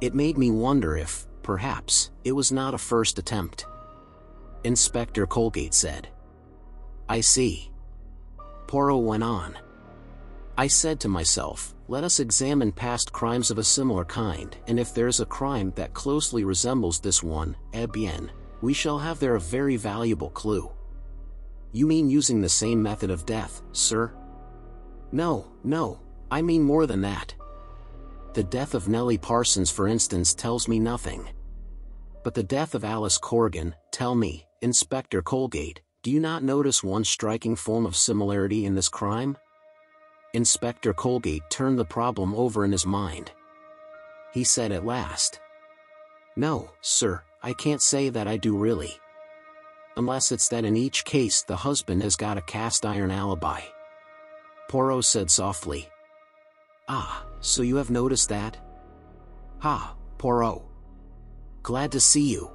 It made me wonder if, perhaps, it was not a first attempt. Inspector Colgate said. I see. Poirot went on. I said to myself, let us examine past crimes of a similar kind, and if there's a crime that closely resembles this one, eh bien, we shall have there a very valuable clue. You mean using the same method of death, sir? No, no, I mean more than that. The death of Nellie Parsons, for instance, tells me nothing. But the death of Alice Corrigan, tell me, Inspector Colgate, do you not notice one striking form of similarity in this crime? Inspector Colgate turned the problem over in his mind. He said at last, No, sir, I can't say that I do really. Unless it's that in each case the husband has got a cast-iron alibi. Poirot said softly. Ah, so you have noticed that? Ha, Poirot. Glad to see you.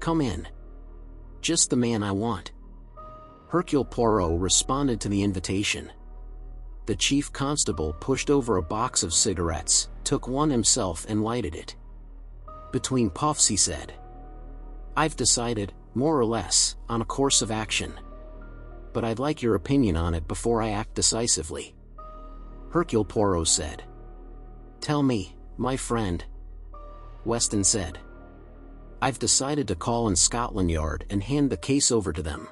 Come in. Just the man I want. Hercule Poirot responded to the invitation. The chief constable pushed over a box of cigarettes, took one himself and lighted it. Between puffs he said, I've decided, more or less, on a course of action. But I'd like your opinion on it before I act decisively. Hercule Poirot said. Tell me, my friend. Weston said. I've decided to call in Scotland Yard and hand the case over to them.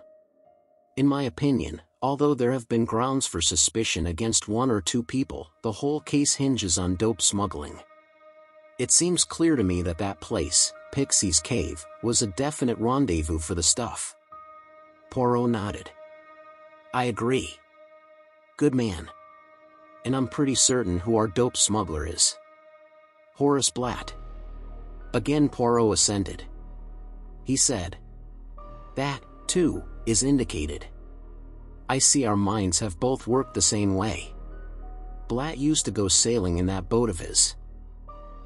In my opinion, although there have been grounds for suspicion against one or two people, the whole case hinges on dope smuggling. It seems clear to me that that place, Pixie's Cave, was a definite rendezvous for the stuff. Poirot nodded. I agree. Good man. And I'm pretty certain who our dope smuggler is. Horace Blatt. Again Poirot assented. He said, That, too, is indicated. I see our minds have both worked the same way. Blatt used to go sailing in that boat of his.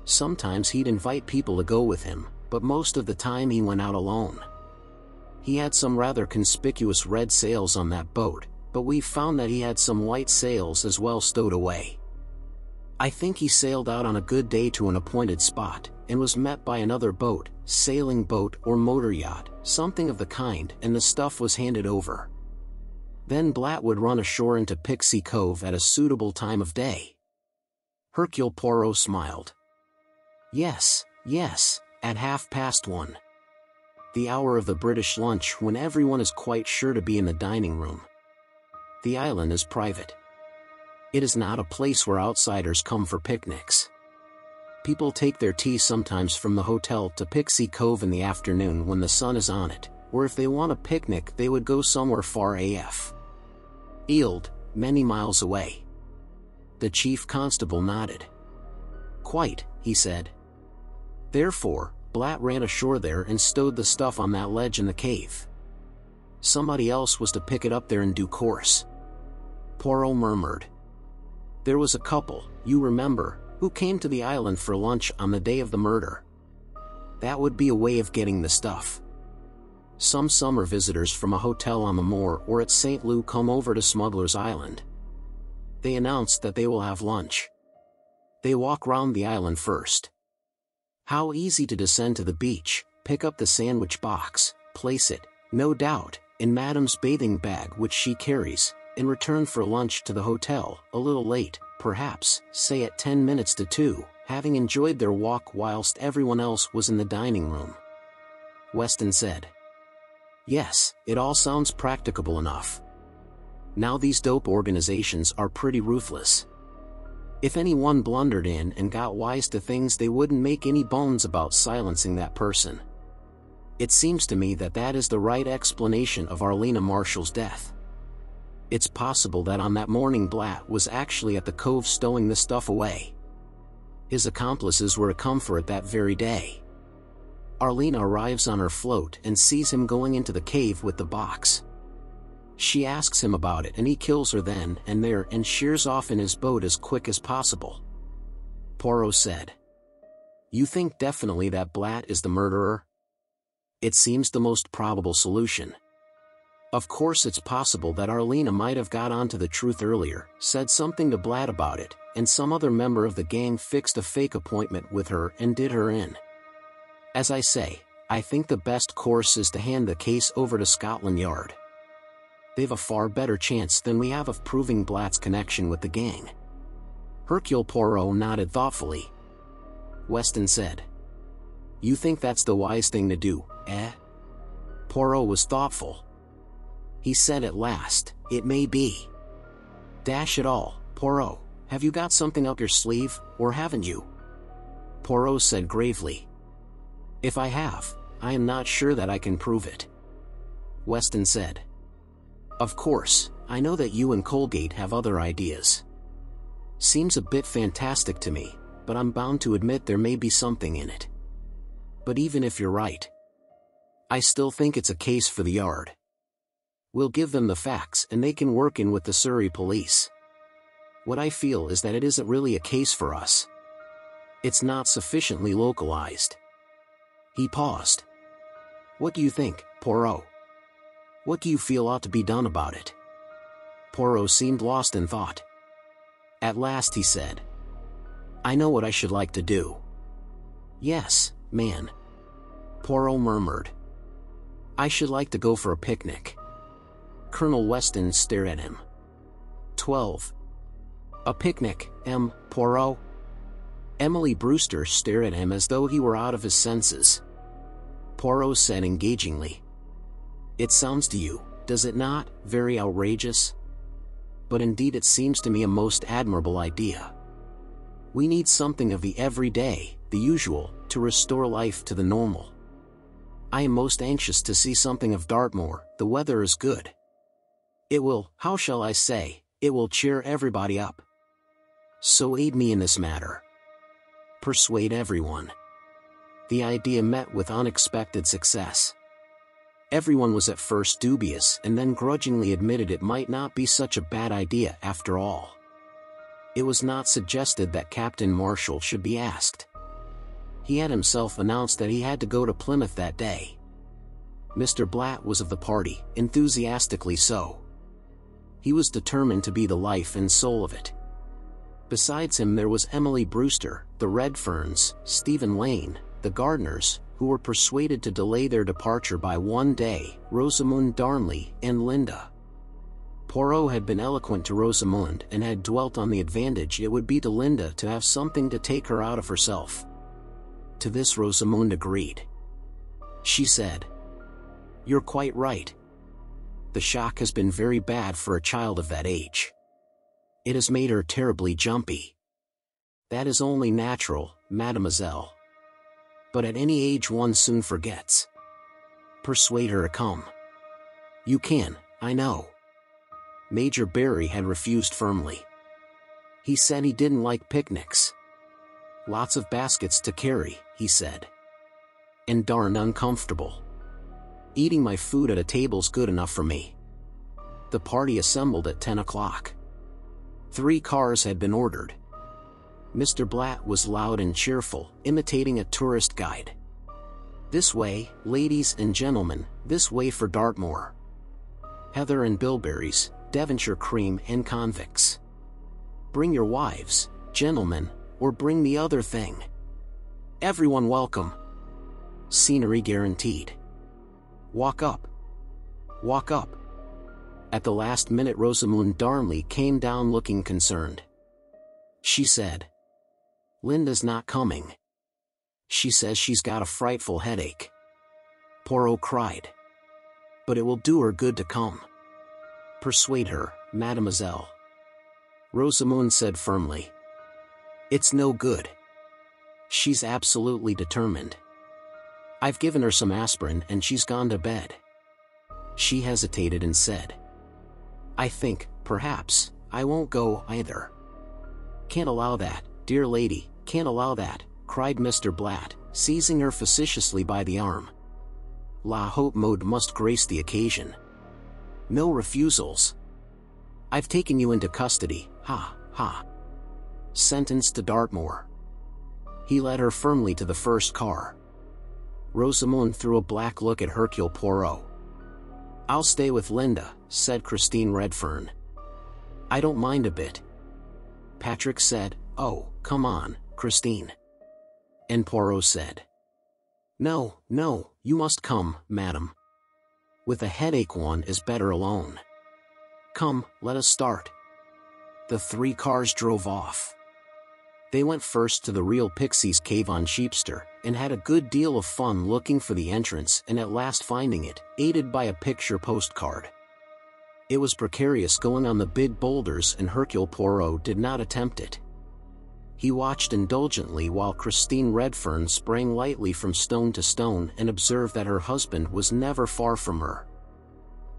Sometimes he'd invite people to go with him, but most of the time he went out alone. He had some rather conspicuous red sails on that boat, but we found that he had some white sails as well stowed away. I think he sailed out on a good day to an appointed spot, and was met by another boat, sailing boat or motor yacht, something of the kind, and the stuff was handed over. Then Blatt would run ashore into Pixie Cove at a suitable time of day. Hercule Poirot smiled. Yes, yes, at half past one. The hour of the British lunch when everyone is quite sure to be in the dining room. The island is private. It is not a place where outsiders come for picnics. People take their tea sometimes from the hotel to Pixie Cove in the afternoon when the sun is on it, or if they want a picnic they would go somewhere far A F. Eald, many miles away. The chief constable nodded. Quite, he said. Therefore, Blatt ran ashore there and stowed the stuff on that ledge in the cave. Somebody else was to pick it up there in due course. Poirot murmured. There was a couple, you remember, who came to the island for lunch on the day of the murder. That would be a way of getting the stuff. Some summer visitors from a hotel on the moor or at Saint Loo come over to Smuggler's Island. They announce that they will have lunch. They walk round the island first. How easy to descend to the beach, pick up the sandwich box, place it, no doubt, in Madame's bathing bag which she carries, and return for lunch to the hotel, a little late, perhaps, say at ten minutes to two, having enjoyed their walk whilst everyone else was in the dining room. Weston said. Yes, it all sounds practicable enough. Now these dope organizations are pretty ruthless. If anyone blundered in and got wise to things, they wouldn't make any bones about silencing that person. It seems to me that that is the right explanation of Arlena Marshall's death. It's possible that on that morning Blatt was actually at the cove stowing the stuff away. His accomplices were to come for it that very day. Arlena arrives on her float and sees him going into the cave with the box. She asks him about it and he kills her then and there and shears off in his boat as quick as possible. Poirot said, "You think definitely that Blatt is the murderer? It seems the most probable solution." "Of course it's possible that Arlena might have got onto the truth earlier, said something to Blatt about it, and some other member of the gang fixed a fake appointment with her and did her in. As I say, I think the best course is to hand the case over to Scotland Yard. They've a far better chance than we have of proving Blatt's connection with the gang." Hercule Poirot nodded thoughtfully. Weston said, "You think that's the wise thing to do, eh?" Poirot was thoughtful. He said at last, "It may be." "Dash it all, Poirot, have you got something up your sleeve, or haven't you?" Poirot said gravely, "If I have, I am not sure that I can prove it." Weston said, "Of course, I know that you and Colgate have other ideas. Seems a bit fantastic to me, but I'm bound to admit there may be something in it. But even if you're right, I still think it's a case for the Yard. We'll give them the facts and they can work in with the Surrey police. What I feel is that it isn't really a case for us. It's not sufficiently localized." He paused. "What do you think, Poirot? What do you feel ought to be done about it?" Poirot seemed lost in thought. At last he said, "I know what I should like to do." "Yes, man," Poirot murmured. "I should like to go for a picnic." Colonel Weston stared at him. twelve. "A picnic, M. Poirot?" Emily Brewster stared at him as though he were out of his senses. Poirot said engagingly, "It sounds to you, does it not, very outrageous? But indeed it seems to me a most admirable idea. We need something of the everyday, the usual, to restore life to the normal. I am most anxious to see something of Dartmoor, the weather is good. It will, how shall I say, it will cheer everybody up. So aid me in this matter. Persuade everyone." The idea met with unexpected success. Everyone was at first dubious and then grudgingly admitted it might not be such a bad idea after all. It was not suggested that Captain Marshall should be asked. He had himself announced that he had to go to Plymouth that day. Mister Blatt was of the party, enthusiastically so. He was determined to be the life and soul of it. Besides him there was Emily Brewster, the Redferns, Stephen Lane, the Gardeners, who were persuaded to delay their departure by one day, Rosamund Darnley, and Linda. Poirot had been eloquent to Rosamund and had dwelt on the advantage it would be to Linda to have something to take her out of herself. To this Rosamund agreed. She said, "You're quite right. The shock has been very bad for a child of that age. It has made her terribly jumpy. That is only natural, mademoiselle. But at any age one soon forgets. Persuade her to come. You can, I know." Major Barry had refused firmly. He said he didn't like picnics. "Lots of baskets to carry," he said. "And darn uncomfortable. Eating my food at a table's good enough for me." The party assembled at ten o'clock. Three cars had been ordered. Mister Blatt was loud and cheerful, imitating a tourist guide. "This way, ladies and gentlemen, this way for Dartmoor. Heather and bilberries, Devonshire cream and convicts. Bring your wives, gentlemen, or bring the other thing. Everyone welcome. Scenery guaranteed. Walk up. Walk up." At the last minute Rosamund Darnley came down looking concerned. She said, "Linda's not coming. She says she's got a frightful headache." Poirot cried, "But it will do her good to come. Persuade her, mademoiselle." Rosamund said firmly, "It's no good. She's absolutely determined. I've given her some aspirin and she's gone to bed." She hesitated and said, I think, perhaps, I won't go either. Can't allow that, dear lady, can't allow that, cried Mister Blatt, seizing her facetiously by the arm. La haute mode must grace the occasion. No refusals. I've taken you into custody, ha, ha. Sentenced to Dartmoor. He led her firmly to the first car. Rosamund threw a black look at Hercule Poirot. I'll stay with Linda, said Christine Redfern. I don't mind a bit. Patrick said, oh, come on, Christine. And Poirot said, no, no, you must come, madam. With a headache one is better alone. Come, let us start. The three cars drove off. They went first to the real Pixie's Cave on Sheepster, and had a good deal of fun looking for the entrance and at last finding it, aided by a picture postcard. It was precarious going on the big boulders and Hercule Poirot did not attempt it. He watched indulgently while Christine Redfern sprang lightly from stone to stone and observed that her husband was never far from her.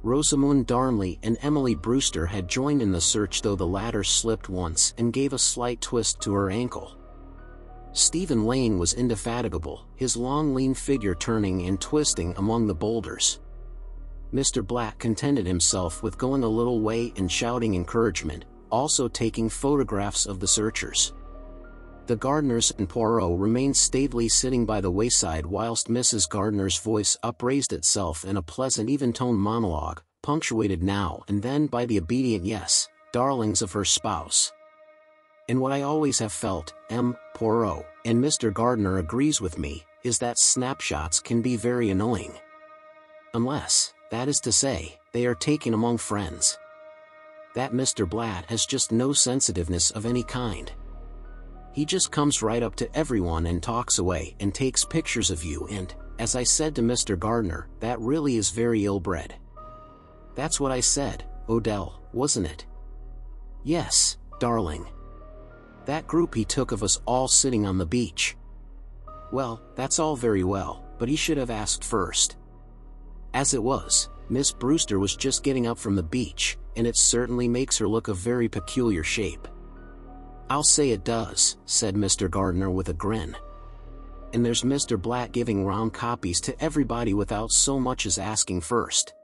Rosamund Darnley and Emily Brewster had joined in the search, though the latter slipped once and gave a slight twist to her ankle. Stephen Lane was indefatigable, his long lean figure turning and twisting among the boulders. Mister Black contented himself with going a little way and shouting encouragement, also taking photographs of the searchers. The Gardners and Poirot remained staidly sitting by the wayside whilst Missus Gardner's voice upraised itself in a pleasant even-toned monologue, punctuated now and then by the obedient yes, darlings of her spouse. And what I always have felt, M. Poirot, and Mister Gardner agrees with me, is that snapshots can be very annoying. Unless, that is to say, they are taken among friends. That Mister Blatt has just no sensitiveness of any kind. He just comes right up to everyone and talks away and takes pictures of you and, as I said to Mister Gardner, that really is very ill-bred. That's what I said, Odell, wasn't it? Yes, darling. That group he took of us all sitting on the beach. Well, that's all very well, but he should have asked first. As it was, Miss Brewster was just getting up from the beach, and it certainly makes her look a very peculiar shape. I'll say it does, said Mister Gardner with a grin. And there's Mister Blatt giving round copies to everybody without so much as asking first.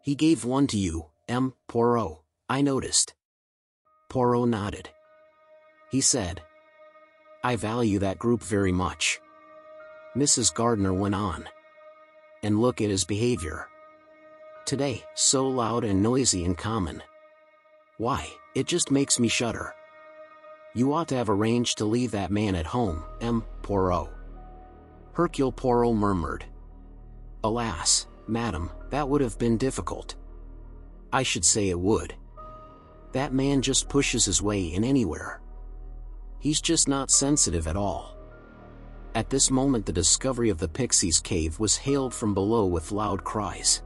He gave one to you, M. Poirot, I noticed. Poirot nodded. He said, I value that group very much. Missus Gardner went on. And look at his behavior. Today, so loud and noisy in common. Why, it just makes me shudder. You ought to have arranged to leave that man at home, M. Poirot. Hercule Poirot murmured. Alas, madam, that would have been difficult. I should say it would. That man just pushes his way in anywhere. He's just not sensitive at all. At this moment the discovery of the Pixie's Cave was hailed from below with loud cries.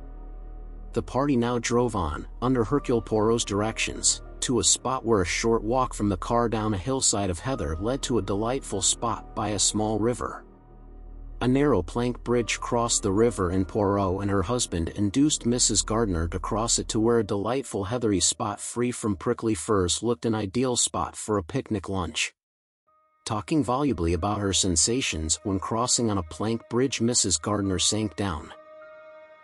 The party now drove on, under Hercule Poirot's directions, to a spot where a short walk from the car down a hillside of heather led to a delightful spot by a small river. A narrow plank bridge crossed the river and Poirot and her husband induced Missus Gardner to cross it to where a delightful heathery spot free from prickly firs looked an ideal spot for a picnic lunch. Talking volubly about her sensations when crossing on a plank bridge, Missus Gardner sank down.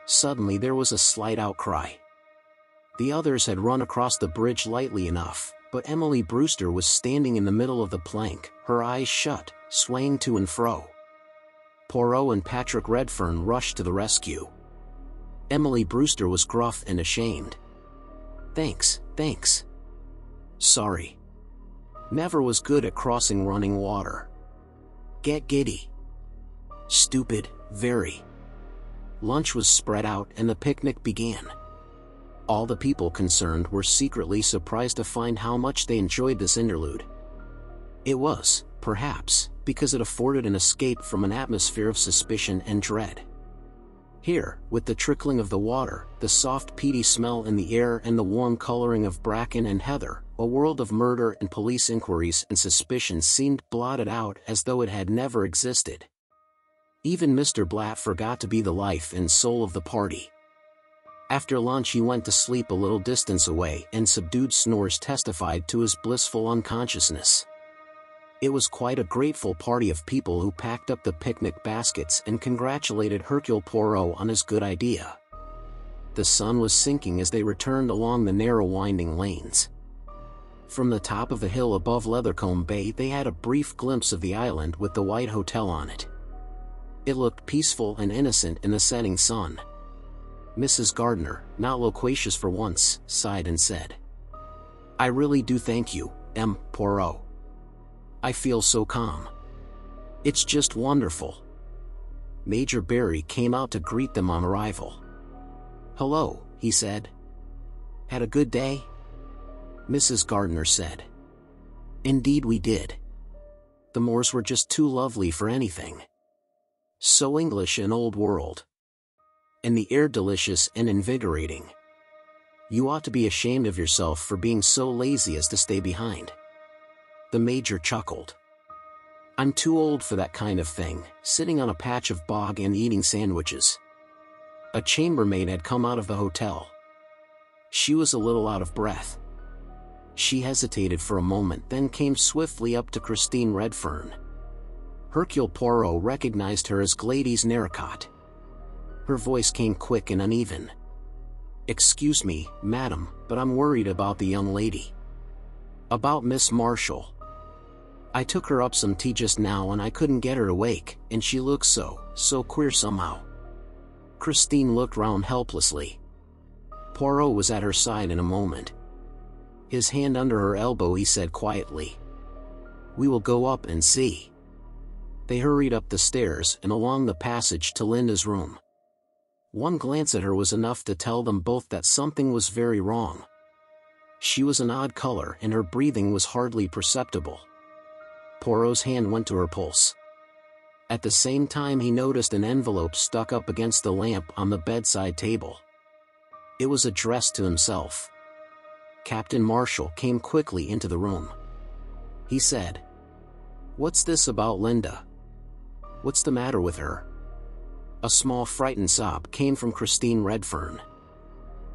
Suddenly there was a slight outcry. The others had run across the bridge lightly enough, but Emily Brewster was standing in the middle of the plank, her eyes shut, swaying to and fro. Poirot and Patrick Redfern rushed to the rescue. Emily Brewster was gruff and ashamed. Thanks, thanks. Sorry. Never was good at crossing running water. Get giddy. Stupid, very. Lunch was spread out and the picnic began. All the people concerned were secretly surprised to find how much they enjoyed this interlude. It was, perhaps, because it afforded an escape from an atmosphere of suspicion and dread. Here, with the trickling of the water, the soft peaty smell in the air and the warm coloring of bracken and heather, a world of murder and police inquiries and suspicion seemed blotted out as though it had never existed. Even Mister Blatt forgot to be the life and soul of the party. After lunch he went to sleep a little distance away, and subdued snores testified to his blissful unconsciousness. It was quite a grateful party of people who packed up the picnic baskets and congratulated Hercule Poirot on his good idea. The sun was sinking as they returned along the narrow winding lanes. From the top of the hill above Leathercombe Bay they had a brief glimpse of the island with the White Hotel on it. It looked peaceful and innocent in the setting sun. Missus Gardner, not loquacious for once, sighed and said, "I really do thank you, M. Poirot. I feel so calm. It's just wonderful." Major Barry came out to greet them on arrival. "Hello," he said. "Had a good day?" Missus Gardner said, "Indeed we did. The moors were just too lovely for anything. So English and old world. And the air delicious and invigorating. You ought to be ashamed of yourself for being so lazy as to stay behind." The Major chuckled. "I'm too old for that kind of thing, sitting on a patch of bog and eating sandwiches." A chambermaid had come out of the hotel. She was a little out of breath. She hesitated for a moment, then came swiftly up to Christine Redfern. Hercule Poirot recognized her as Gladys Narricott. Her voice came quick and uneven. "Excuse me, madam, but I'm worried about the young lady. About Miss Marshall. I took her up some tea just now and I couldn't get her awake, and she looks so, so queer somehow." Christine looked round helplessly. Poirot was at her side in a moment. His hand under her elbow, he said quietly, "We will go up and see." They hurried up the stairs and along the passage to Linda's room. One glance at her was enough to tell them both that something was very wrong. She was an odd color and her breathing was hardly perceptible. Poirot's hand went to her pulse. At the same time he noticed an envelope stuck up against the lamp on the bedside table. It was addressed to himself. Captain Marshall came quickly into the room. He said, "What's this about Linda? What's the matter with her?" A small frightened sob came from Christine Redfern.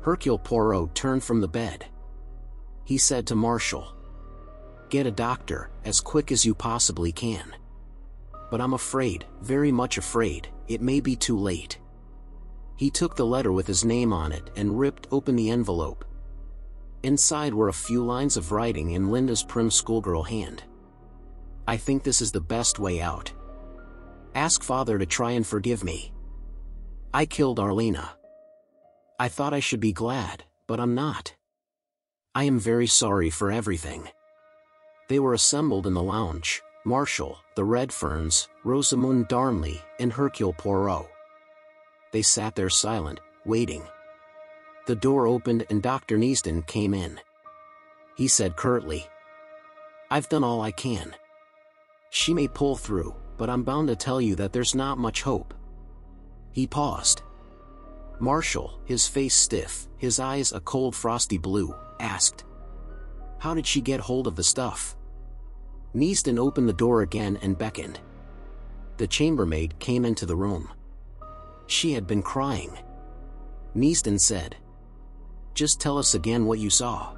Hercule Poirot turned from the bed. He said to Marshall, "Get a doctor, as quick as you possibly can. But I'm afraid, very much afraid, it may be too late." He took the letter with his name on it and ripped open the envelope. Inside were a few lines of writing in Linda's prim schoolgirl hand. "I think this is the best way out. Ask father to try and forgive me. I killed Arlena. I thought I should be glad, but I'm not. I am very sorry for everything." They were assembled in the lounge, Marshall, the Redferns, Rosamund Darnley, and Hercule Poirot. They sat there silent, waiting. The door opened and Doctor Neasden came in. He said curtly, "I've done all I can. She may pull through, but I'm bound to tell you that there's not much hope." He paused. Marshall, his face stiff, his eyes a cold frosty blue, asked, "How did she get hold of the stuff?" Neasden opened the door again and beckoned. The chambermaid came into the room. She had been crying. Neasden said, "Just tell us again what you saw."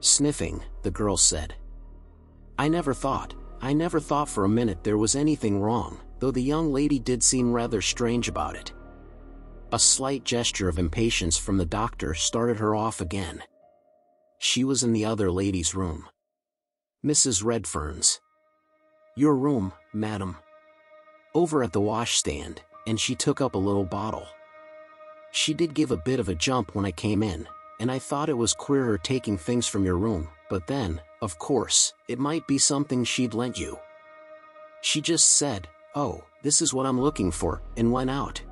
Sniffing, the girl said, I never thought, I never thought for a minute there was anything wrong, though the young lady did seem rather strange about it." A slight gesture of impatience from the doctor started her off again. She was in the other lady's room. "Missus Redfern's. Your room, madam. Over at the washstand," and she took up a little bottle. "She did give a bit of a jump when I came in, and I thought it was queer her taking things from your room, but then, of course, it might be something she'd lent you. She just said, 'Oh, this is what I'm looking for,' and went out."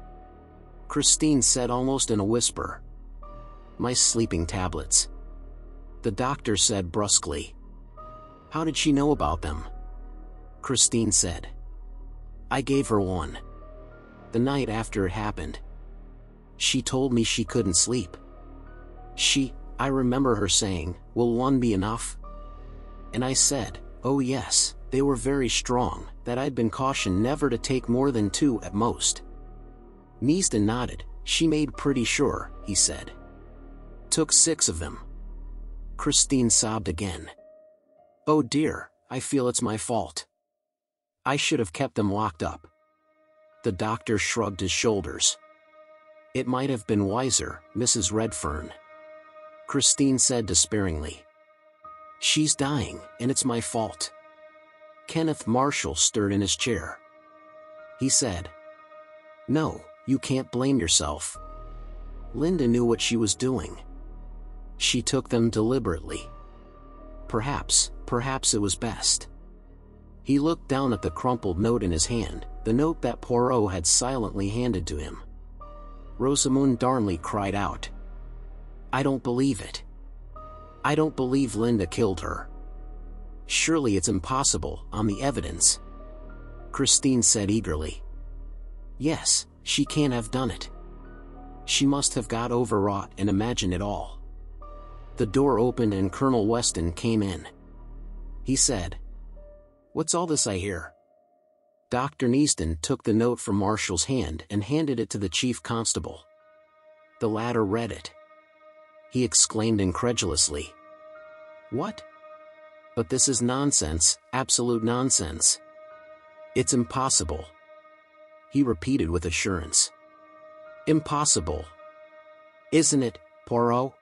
Christine said almost in a whisper, "My sleeping tablets." The doctor said brusquely, "How did she know about them?" Christine said, "I gave her one. The night after it happened. She told me she couldn't sleep. She, I remember her saying, 'Will one be enough?' And I said, 'Oh yes,' they were very strong, that I'd been cautioned never to take more than two at most." Neasden nodded, She made pretty sure, he said. Took six of them. Christine sobbed again. Oh dear, I feel it's my fault. I should have kept them locked up. The doctor shrugged his shoulders. It might have been wiser, Missus Redfern. Christine said despairingly. She's dying, and it's my fault. Kenneth Marshall stirred in his chair. He said, No, you can't blame yourself. Linda knew what she was doing. She took them deliberately. Perhaps, perhaps it was best. He looked down at the crumpled note in his hand, the note that Poirot had silently handed to him. Rosamund Darnley cried out. I don't believe it. I don't believe Linda killed her. Surely it's impossible, on the evidence. Christine said eagerly. Yes, she can't have done it. She must have got overwrought and imagined it all. The door opened and Colonel Weston came in. He said, What's all this I hear? Doctor Neaston took the note from Marshall's hand and handed it to the chief constable. The latter read it. He exclaimed incredulously. What? But this is nonsense, absolute nonsense. It's impossible. He repeated with assurance. Impossible. Isn't it, Poirot?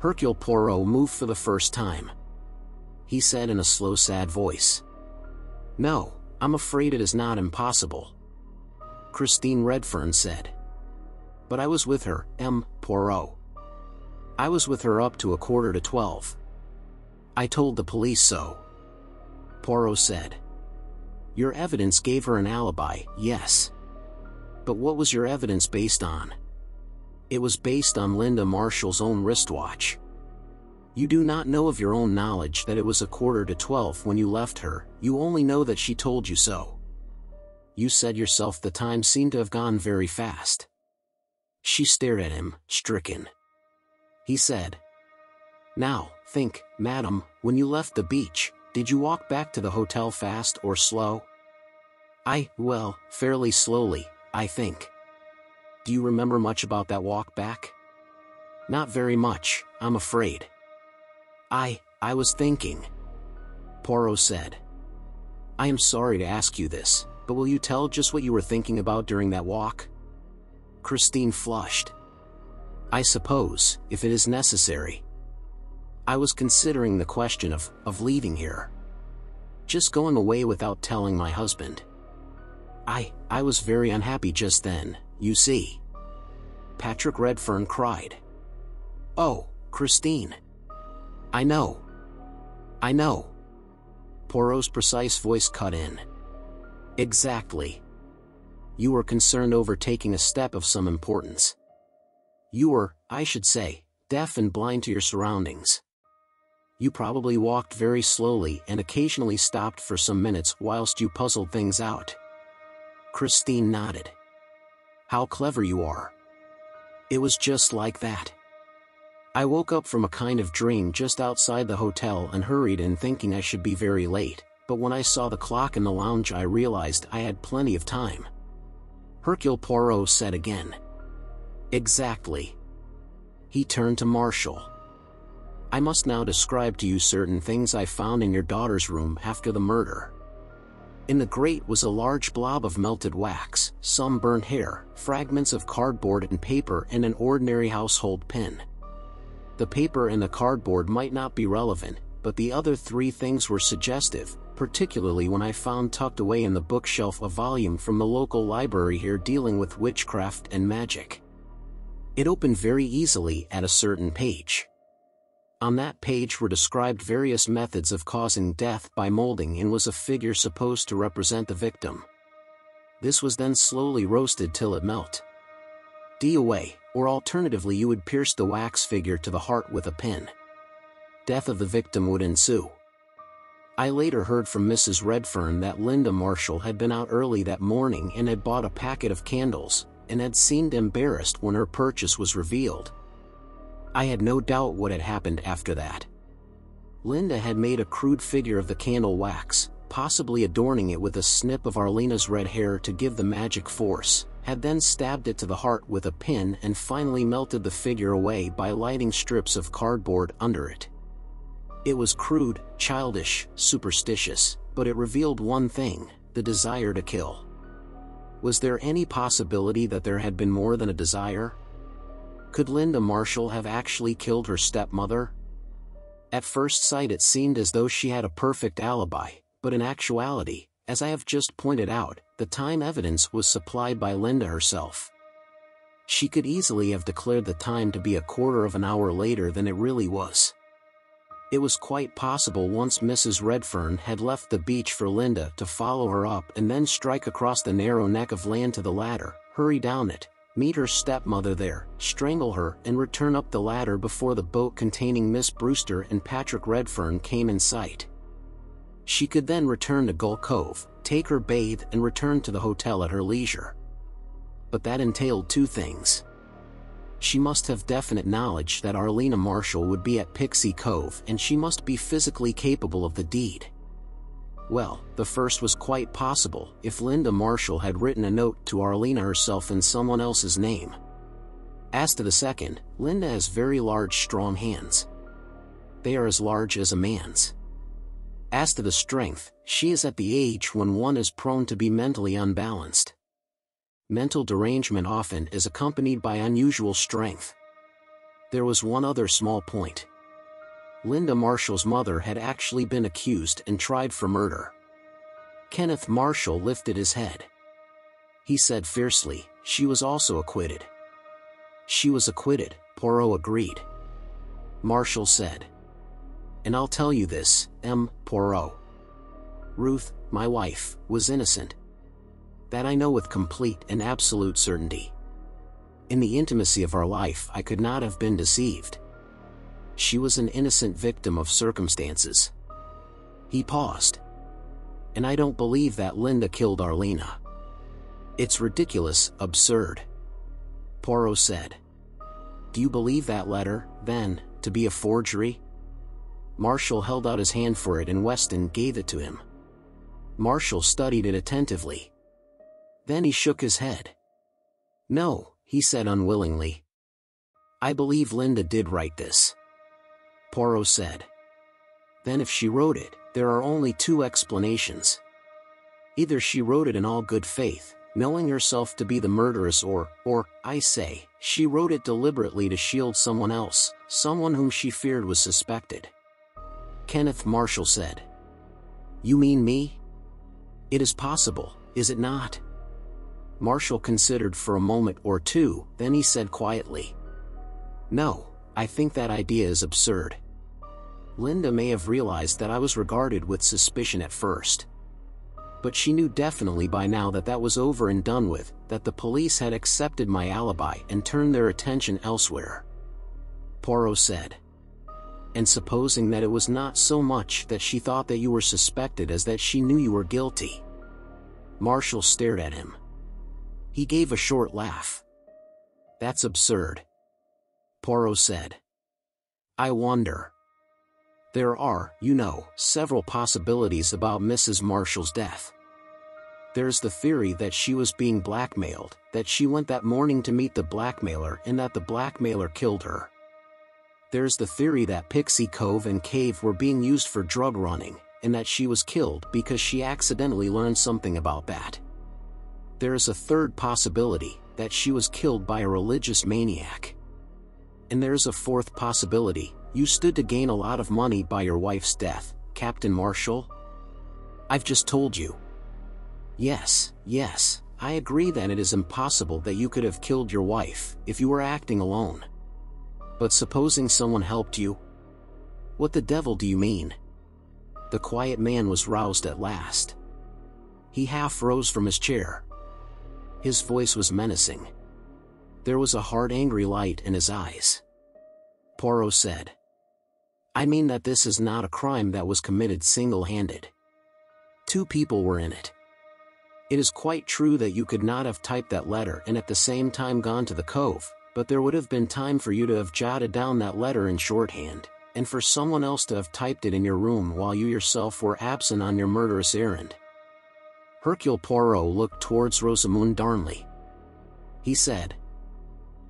Hercule Poirot moved for the first time. He said in a slow, sad voice. No, I'm afraid it is not impossible. Christine Redfern said. But I was with her, M. Poirot. I was with her up to a quarter to twelve. I told the police so. Poirot said. Your evidence gave her an alibi, yes. But what was your evidence based on? It was based on Linda Marshall's own wristwatch. You do not know of your own knowledge that it was a quarter to twelve when you left her, you only know that she told you so. You said yourself the time seemed to have gone very fast. She stared at him, stricken. He said, Now, think, madam, when you left the beach, did you walk back to the hotel fast or slow? I, well, fairly slowly, I think. Do you remember much about that walk back? Not very much, I'm afraid. I, I was thinking. Poirot said. I am sorry to ask you this, but will you tell just what you were thinking about during that walk? Christine flushed. I suppose, if it is necessary. I was considering the question of, of leaving here. Just going away without telling my husband. I, I was very unhappy just then, you see. Patrick Redfern cried. Oh, Christine. I know. I know. Poirot's precise voice cut in. Exactly. You were concerned over taking a step of some importance. You were, I should say, deaf and blind to your surroundings. You probably walked very slowly and occasionally stopped for some minutes whilst you puzzled things out. Christine nodded. How clever you are. It was just like that. I woke up from a kind of dream just outside the hotel and hurried in thinking I should be very late, but when I saw the clock in the lounge I realized I had plenty of time. Hercule Poirot said again. Exactly. He turned to Marshall. I must now describe to you certain things I found in your daughter's room after the murder. In the grate was a large blob of melted wax, some burnt hair, fragments of cardboard and paper, and an ordinary household pin. The paper and the cardboard might not be relevant, but the other three things were suggestive, particularly when I found tucked away in the bookshelf a volume from the local library here dealing with witchcraft and magic. It opened very easily at a certain page. On that page were described various methods of causing death by molding and was a figure supposed to represent the victim. This was then slowly roasted till it melt. D away, or alternatively you would pierce the wax figure to the heart with a pin. Death of the victim would ensue. I later heard from Missus Redfern that Linda Marshall had been out early that morning and had bought a packet of candles, and had seemed embarrassed when her purchase was revealed. I had no doubt what had happened after that. Linda had made a crude figure of the candle wax, possibly adorning it with a snip of Arlena's red hair to give the magic force, had then stabbed it to the heart with a pin and finally melted the figure away by lighting strips of cardboard under it. It was crude, childish, superstitious, but it revealed one thing: the desire to kill. Was there any possibility that there had been more than a desire? Could Linda Marshall have actually killed her stepmother? At first sight it seemed as though she had a perfect alibi, but in actuality, as I have just pointed out, the time evidence was supplied by Linda herself. She could easily have declared the time to be a quarter of an hour later than it really was. It was quite possible once Missus Redfern had left the beach for Linda to follow her up and then strike across the narrow neck of land to the ladder, hurry down it, meet her stepmother there, strangle her and return up the ladder before the boat containing Miss Brewster and Patrick Redfern came in sight. She could then return to Gull Cove, take her bathe and return to the hotel at her leisure. But that entailed two things. She must have definite knowledge that Arlena Marshall would be at Pixie Cove and she must be physically capable of the deed. Well, the first was quite possible if Linda Marshall had written a note to Arlena herself in someone else's name. As to the second, Linda has very large, strong hands. They are as large as a man's. As to the strength, she is at the age when one is prone to be mentally unbalanced. Mental derangement often is accompanied by unusual strength. There was one other small point. Linda Marshall's mother had actually been accused and tried for murder. Kenneth Marshall lifted his head. He said fiercely, "She was also acquitted." "She was acquitted," Poirot agreed. Marshall said, "And I'll tell you this, M. Poirot. Ruth, my wife, was innocent. That I know with complete and absolute certainty. In the intimacy of our life I could not have been deceived. She was an innocent victim of circumstances." He paused. "And I don't believe that Linda killed Arlena." "It's ridiculous, absurd," Poirot said. "Do you believe that letter, then, to be a forgery?" Marshall held out his hand for it and Weston gave it to him. Marshall studied it attentively. Then he shook his head. "No," he said unwillingly. "I believe Linda did write this." Poirot said, "Then if she wrote it, there are only two explanations. Either she wrote it in all good faith, knowing herself to be the murderess, or, or, I say, she wrote it deliberately to shield someone else, someone whom she feared was suspected." Kenneth Marshall said, "You mean me? It is possible, is it not?" Marshall considered for a moment or two, then he said quietly, "No, I think that idea is absurd. Linda may have realized that I was regarded with suspicion at first. But she knew definitely by now that that was over and done with, that the police had accepted my alibi and turned their attention elsewhere." Poirot said, "And supposing that it was not so much that she thought that you were suspected as that she knew you were guilty?" Marshall stared at him. He gave a short laugh. "That's absurd," Poirot said. "I wonder. There are, you know, several possibilities about Missus Marshall's death. There's the theory that she was being blackmailed, that she went that morning to meet the blackmailer and that the blackmailer killed her. There's the theory that Pixie Cove and Cave were being used for drug running, and that she was killed because she accidentally learned something about that. There is a third possibility, that she was killed by a religious maniac. And there's a fourth possibility, you stood to gain a lot of money by your wife's death, Captain Marshall?" "I've just told you." "Yes, yes, I agree that it is impossible that you could have killed your wife, if you were acting alone. But supposing someone helped you?" "What the devil do you mean?" The quiet man was roused at last. He half rose from his chair. His voice was menacing. There was a hard, angry light in his eyes. Poirot said, "I mean that this is not a crime that was committed single-handed. Two people were in it. It is quite true that you could not have typed that letter and at the same time gone to the cove, but there would have been time for you to have jotted down that letter in shorthand, and for someone else to have typed it in your room while you yourself were absent on your murderous errand." Hercule Poirot looked towards Rosamund Darnley. he said.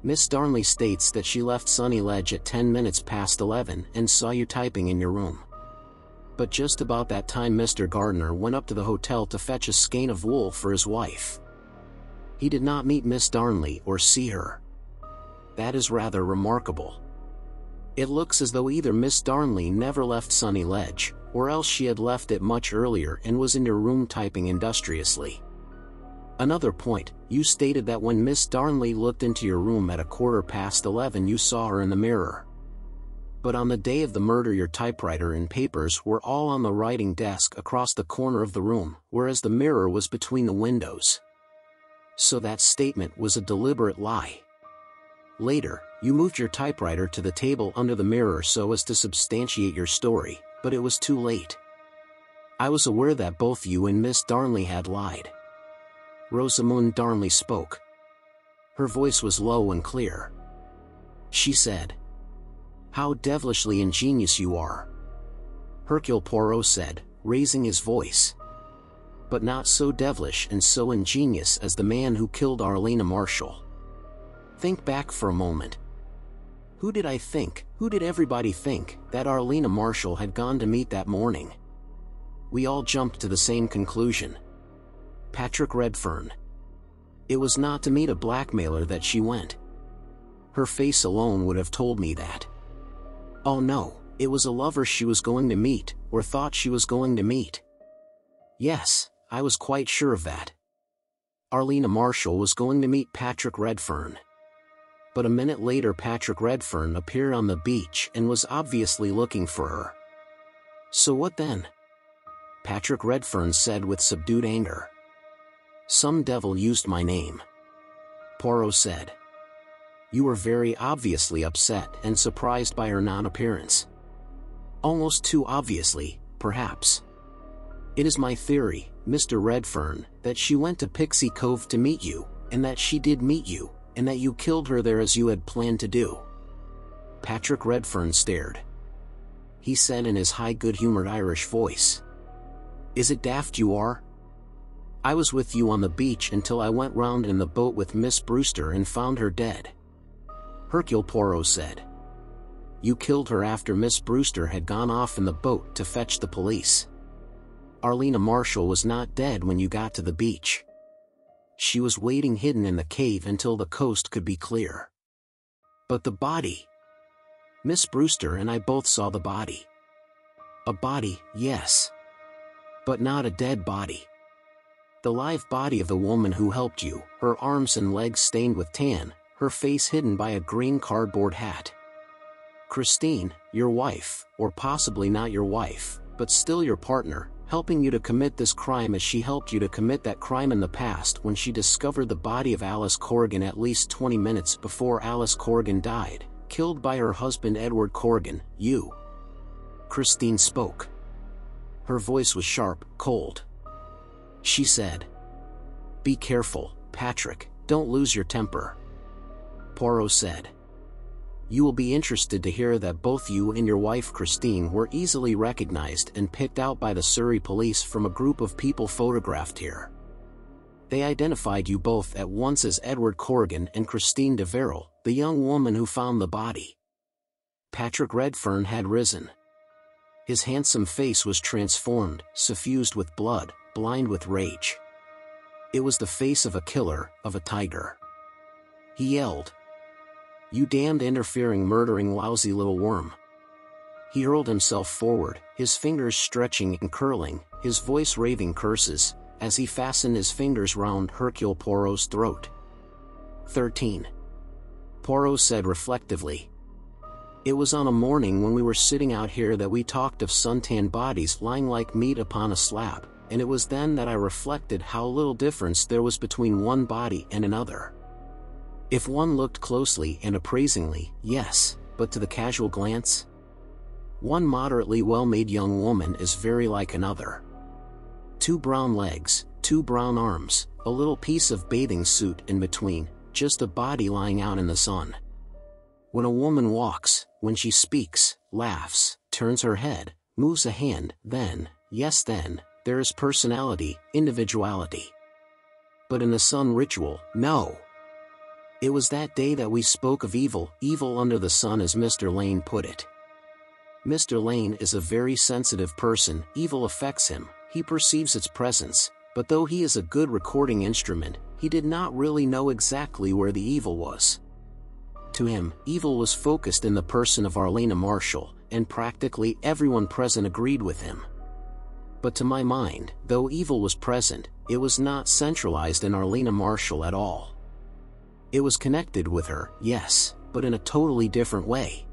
Miss Darnley states that she left Sunny Ledge at ten minutes past eleven and saw you typing in your room. But just about that time Mister Gardner went up to the hotel to fetch a skein of wool for his wife. He did not meet Miss Darnley or see her. That is rather remarkable. It looks as though either Miss Darnley never left Sunny Ledge, or else she had left it much earlier and was in your room typing industriously. Another point, you stated that when Miss Darnley looked into your room at a quarter past eleven you saw her in the mirror. But on the day of the murder your typewriter and papers were all on the writing desk across the corner of the room, whereas the mirror was between the windows. So that statement was a deliberate lie. Later, you moved your typewriter to the table under the mirror so as to substantiate your story, but it was too late. I was aware that both you and Miss Darnley had lied. Rosamund Darnley spoke. Her voice was low and clear. She said, "How devilishly ingenious you are." Hercule Poirot said, raising his voice, "But not so devilish and so ingenious as the man who killed Arlena Marshall. Think back for a moment. Who did I think, who did everybody think, that Arlena Marshall had gone to meet that morning? We all jumped to the same conclusion. Patrick Redfern. It was not to meet a blackmailer that she went. Her face alone would have told me that. Oh no, it was a lover she was going to meet, or thought she was going to meet. Yes, I was quite sure of that. Arlena Marshall was going to meet Patrick Redfern. But a minute later Patrick Redfern appeared on the beach and was obviously looking for her. So what then?" Patrick Redfern said with subdued anger. "Some devil used my name." Poirot said, "You were very obviously upset and surprised by her non-appearance. Almost too obviously, perhaps. It is my theory, Mister Redfern, that she went to Pixie Cove to meet you, and that she did meet you, and that you killed her there as you had planned to do." Patrick Redfern stared. He said in his high good-humored Irish voice, "Is it daft you are? I was with you on the beach until I went round in the boat with Miss Brewster and found her dead." Hercule Poirot said, "You killed her after Miss Brewster had gone off in the boat to fetch the police. Arlena Marshall was not dead when you got to the beach. She was waiting hidden in the cave until the coast could be clear. But the body. Miss Brewster and I both saw the body. A body, yes. But not a dead body. The live body of the woman who helped you, her arms and legs stained with tan, her face hidden by a green cardboard hat. Christine, your wife, or possibly not your wife, but still your partner, helping you to commit this crime as she helped you to commit that crime in the past when she discovered the body of Alice Corrigan at least twenty minutes before Alice Corrigan died, killed by her husband Edward Corrigan, you." Christine spoke. Her voice was sharp, cold. She said, "Be careful, Patrick, don't lose your temper." Poirot said, "You will be interested to hear that both you and your wife Christine were easily recognized and picked out by the Surrey police from a group of people photographed here. They identified you both at once as Edward Corrigan and Christine Deverell, the young woman who found the body." Patrick Redfern had risen. His handsome face was transformed, suffused with blood, blind with rage. It was the face of a killer, of a tiger. He yelled, "You damned interfering murdering lousy little worm." He hurled himself forward, his fingers stretching and curling, his voice raving curses, as he fastened his fingers round Hercule Poirot's throat. thirteen. Poirot said reflectively, "It was on a morning when we were sitting out here that we talked of suntanned bodies lying like meat upon a slab, and it was then that I reflected how little difference there was between one body and another. If one looked closely and appraisingly, yes, but to the casual glance? One moderately well-made young woman is very like another. Two brown legs, two brown arms, a little piece of bathing suit in between, just a body lying out in the sun. When a woman walks, when she speaks, laughs, turns her head, moves a hand, then, yes then, there is personality, individuality. But in the sun ritual, no. It was that day that we spoke of evil, evil under the sun, as Mister Lane put it. Mister Lane is a very sensitive person. Evil affects him, he perceives its presence, but though he is a good recording instrument, he did not really know exactly where the evil was. To him, evil was focused in the person of Arlena Marshall, and practically everyone present agreed with him. But to my mind, though evil was present, it was not centralized in Arlena Marshall at all. It was connected with her, yes, but in a totally different way.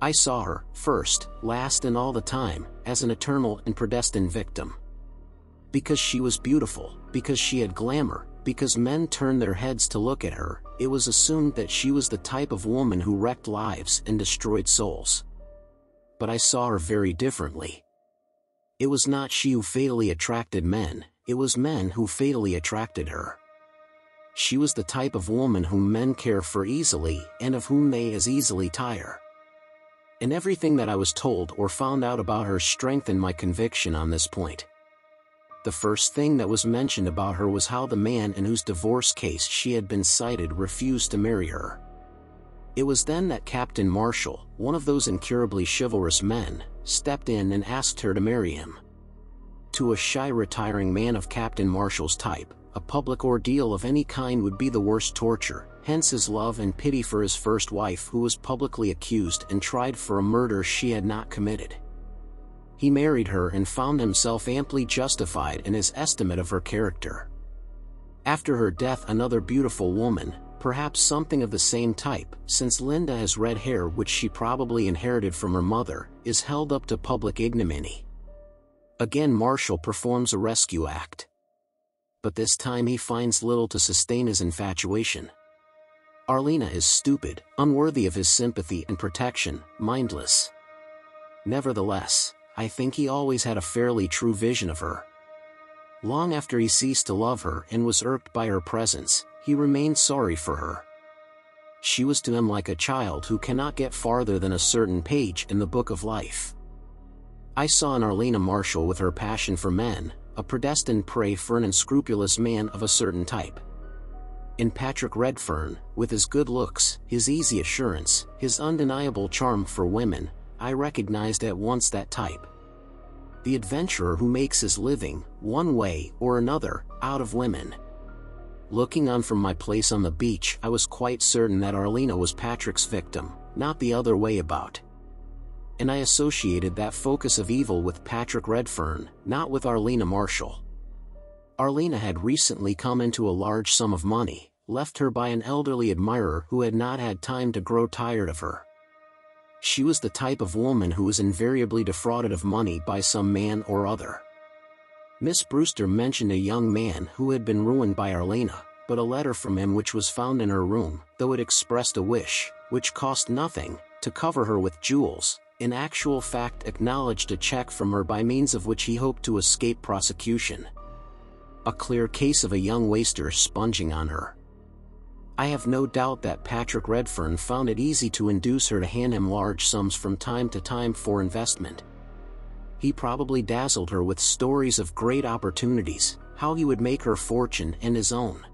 I saw her, first, last and all the time, as an eternal and predestined victim. Because she was beautiful, because she had glamour, because men turned their heads to look at her, it was assumed that she was the type of woman who wrecked lives and destroyed souls. But I saw her very differently. It was not she who fatally attracted men, it was men who fatally attracted her. She was the type of woman whom men care for easily, and of whom they as easily tire. And everything that I was told or found out about her strengthened my conviction on this point. The first thing that was mentioned about her was how the man in whose divorce case she had been cited refused to marry her. It was then that Captain Marshall, one of those incurably chivalrous men, stepped in and asked her to marry him. To a shy retiring man of Captain Marshall's type, a public ordeal of any kind would be the worst torture, hence his love and pity for his first wife, who was publicly accused and tried for a murder she had not committed. He married her and found himself amply justified in his estimate of her character. After her death, another beautiful woman, perhaps something of the same type, since Linda has red hair which she probably inherited from her mother, is held up to public ignominy. Again Marshall performs a rescue act. But this time he finds little to sustain his infatuation. Arlena is stupid, unworthy of his sympathy and protection, mindless. Nevertheless, I think he always had a fairly true vision of her. Long after he ceased to love her and was irked by her presence, he remained sorry for her. She was to him like a child who cannot get farther than a certain page in the book of life. I saw in Arlena Marshall, with her passion for men, a predestined prey for an unscrupulous man of a certain type. In Patrick Redfern, with his good looks, his easy assurance, his undeniable charm for women, I recognized at once that type. The adventurer who makes his living, one way or another, out of women. Looking on from my place on the beach, I was quite certain that Arlena was Patrick's victim, not the other way about. And I associated that focus of evil with Patrick Redfern, not with Arlena Marshall. Arlena had recently come into a large sum of money, left her by an elderly admirer who had not had time to grow tired of her. She was the type of woman who was invariably defrauded of money by some man or other. Miss Brewster mentioned a young man who had been ruined by Arlena, but a letter from him which was found in her room, though it expressed a wish, which cost nothing, to cover her with jewels, in actual fact acknowledged a check from her by means of which he hoped to escape prosecution. A clear case of a young waster sponging on her. I have no doubt that Patrick Redfern found it easy to induce her to hand him large sums from time to time for investment. He probably dazzled her with stories of great opportunities, how he would make her fortune and his own.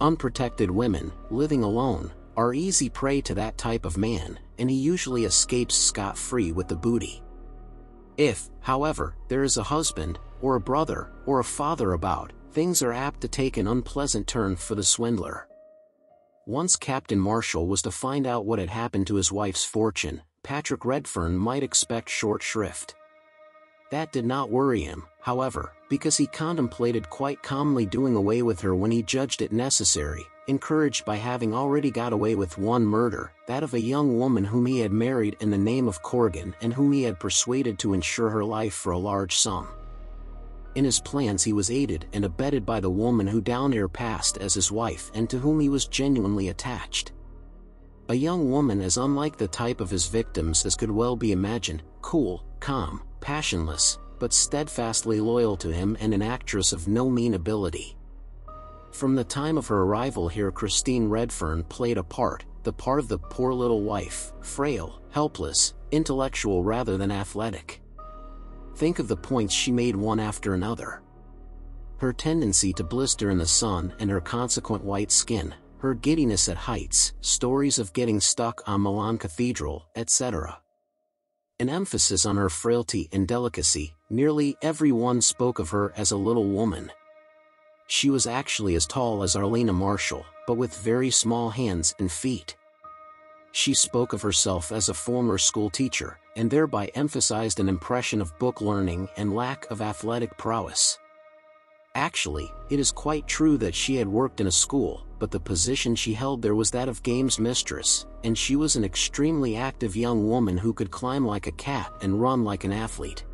Unprotected women, living alone, are easy prey to that type of man, and he usually escapes scot-free with the booty. If, however, there is a husband, or a brother, or a father about, things are apt to take an unpleasant turn for the swindler. Once Captain Marshall was to find out what had happened to his wife's fortune, Patrick Redfern might expect short shrift. That did not worry him, however, because he contemplated quite calmly doing away with her when he judged it necessary, encouraged by having already got away with one murder, that of a young woman whom he had married in the name of Corrigan and whom he had persuaded to insure her life for a large sum. In his plans he was aided and abetted by the woman who down here passed as his wife and to whom he was genuinely attached. A young woman as unlike the type of his victims as could well be imagined, cool, calm, passionless, but steadfastly loyal to him, and an actress of no mean ability. From the time of her arrival here, Christine Redfern played a part, the part of the poor little wife, frail, helpless, intellectual rather than athletic. Think of the points she made one after another. Her tendency to blister in the sun and her consequent white skin, her giddiness at heights, stories of getting stuck on Milan Cathedral, et cetera. An emphasis on her frailty and delicacy, nearly everyone spoke of her as a little woman. She was actually as tall as Arlena Marshall, but with very small hands and feet. She spoke of herself as a former school teacher, and thereby emphasized an impression of book learning and lack of athletic prowess. Actually, it is quite true that she had worked in a school, but the position she held there was that of games mistress, and she was an extremely active young woman who could climb like a cat and run like an athlete.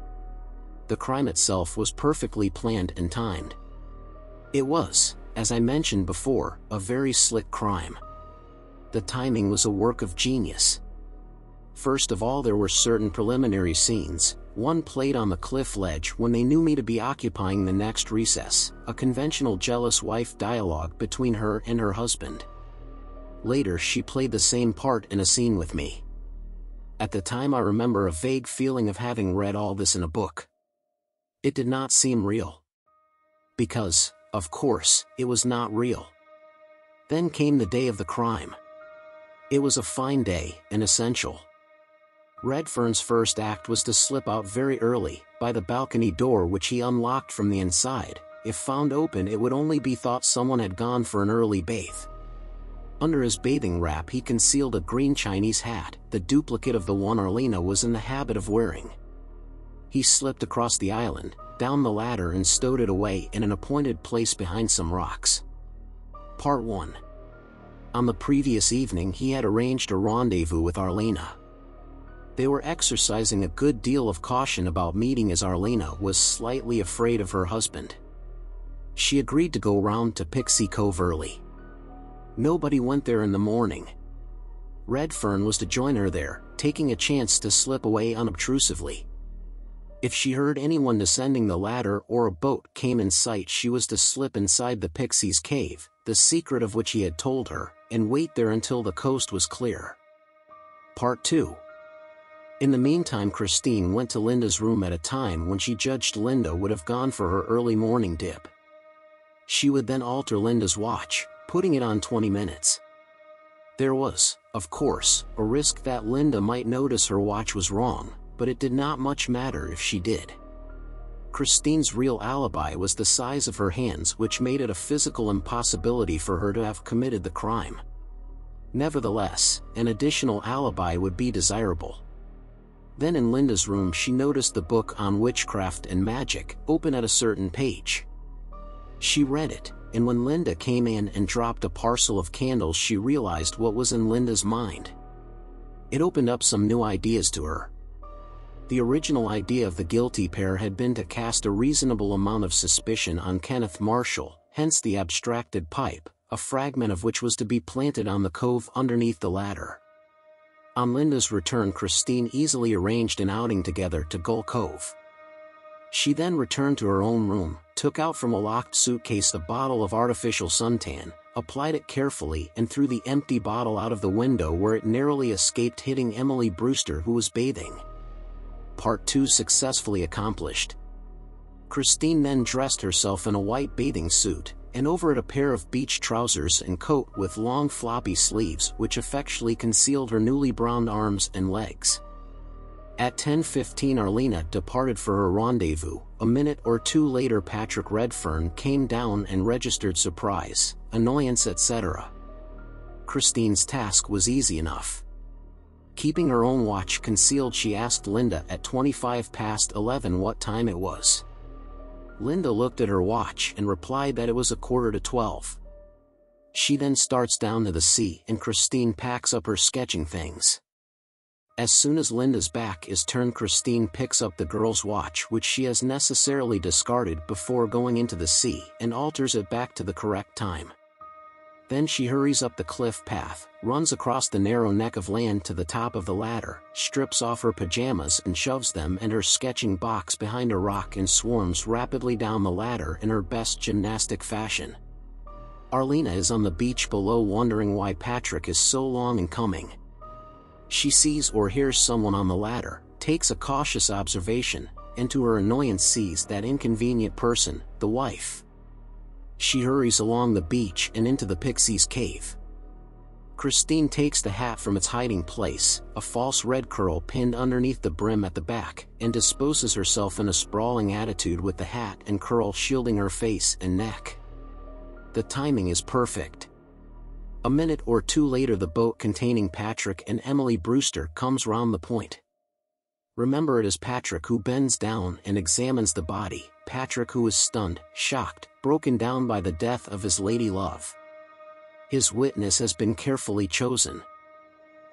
The crime itself was perfectly planned and timed. It was, as I mentioned before, a very slick crime. The timing was a work of genius. First of all, there were certain preliminary scenes, one played on the cliff ledge when they knew me to be occupying the next recess, a conventional jealous wife dialogue between her and her husband. Later she played the same part in a scene with me. At the time I remember a vague feeling of having read all this in a book. It did not seem real. Because, of course, it was not real. Then came the day of the crime. It was a fine day, and essential. Redfern's first act was to slip out very early, by the balcony door which he unlocked from the inside. If found open, it would only be thought someone had gone for an early bathe. Under his bathing wrap he concealed a green Chinese hat, the duplicate of the one Arlena was in the habit of wearing. He slipped across the island, down the ladder and stowed it away in an appointed place behind some rocks. Part one. On the previous evening he had arranged a rendezvous with Arlena. They were exercising a good deal of caution about meeting as Arlena was slightly afraid of her husband. She agreed to go round to Pixie Cove early. Nobody went there in the morning. Redfern was to join her there, taking a chance to slip away unobtrusively. If she heard anyone descending the ladder or a boat came in sight, she was to slip inside the Pixie's Cave, the secret of which he had told her, and wait there until the coast was clear. Part two. In the meantime, Christine went to Linda's room at a time when she judged Linda would have gone for her early morning dip. She would then alter Linda's watch, putting it on twenty minutes. There was, of course, a risk that Linda might notice her watch was wrong, but it did not much matter if she did. Christine's real alibi was the size of her hands, which made it a physical impossibility for her to have committed the crime. Nevertheless, an additional alibi would be desirable. Then in Linda's room she noticed the book on witchcraft and magic, open at a certain page. She read it, and when Linda came in and dropped a parcel of candles she realized what was in Linda's mind. It opened up some new ideas to her. The original idea of the guilty pair had been to cast a reasonable amount of suspicion on Kenneth Marshall, hence the abstracted pipe, a fragment of which was to be planted on the cove underneath the ladder. On Linda's return, Christine easily arranged an outing together to Gull Cove. She then returned to her own room, took out from a locked suitcase a bottle of artificial suntan, applied it carefully and threw the empty bottle out of the window where it narrowly escaped hitting Emily Brewster, who was bathing. Part two successfully accomplished. Christine then dressed herself in a white bathing suit, and over it a pair of beach trousers and coat with long floppy sleeves which effectually concealed her newly browned arms and legs. At ten fifteen Arlena departed for her rendezvous. A minute or two later Patrick Redfern came down and registered surprise, annoyance, et cetera. Christine's task was easy enough. Keeping her own watch concealed, she asked Linda at twenty-five past eleven what time it was. Linda looked at her watch and replied that it was a quarter to twelve. She then starts down to the sea and Christine packs up her sketching things. As soon as Linda's back is turned, Christine picks up the girl's watch, which she has necessarily discarded before going into the sea, and alters it back to the correct time. Then she hurries up the cliff path, runs across the narrow neck of land to the top of the ladder, strips off her pajamas and shoves them and her sketching box behind a rock and swarms rapidly down the ladder in her best gymnastic fashion. Arlena is on the beach below wondering why Patrick is so long in coming. She sees or hears someone on the ladder, takes a cautious observation, and to her annoyance sees that inconvenient person, the wife. she hurries along the beach and into the Pixie's Cave. Christine takes the hat from its hiding place, a false red curl pinned underneath the brim at the back, and disposes herself in a sprawling attitude with the hat and curl shielding her face and neck. The timing is perfect. A minute or two later, the boat containing Patrick and Emily Brewster comes round the point. Remember, it is Patrick who bends down and examines the body, Patrick who is stunned, shocked, broken down by the death of his lady love. His witness has been carefully chosen.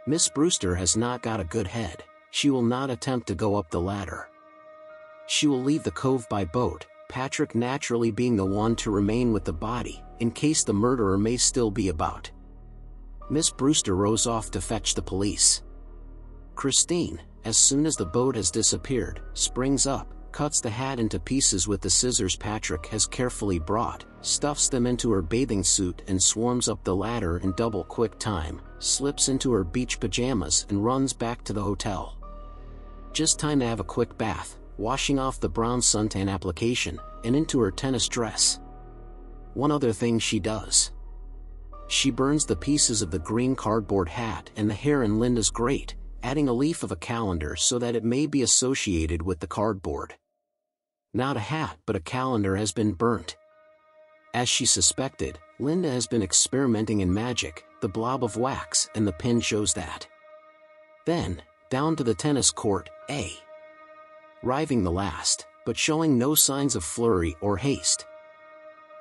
Miss Brewster has not got a good head. She will not attempt to go up the ladder. She will leave the cove by boat, Patrick naturally being the one to remain with the body, in case the murderer may still be about. Miss Brewster rows off to fetch the police. Christine, as soon as the boat has disappeared, springs up, cuts the hat into pieces with the scissors Patrick has carefully brought, stuffs them into her bathing suit and swarms up the ladder in double quick time, slips into her beach pajamas and runs back to the hotel. Just time to have a quick bath, washing off the brown suntan application, and into her tennis dress. One other thing she does. She burns the pieces of the green cardboard hat and the hair in Linda's grate, adding a leaf of a calendar so that it may be associated with the cardboard. Not a hat but a calendar has been burnt. As she suspected, Linda has been experimenting in magic, the blob of wax and the pin shows that. Then, down to the tennis court, A. Arriving the last, but showing no signs of flurry or haste.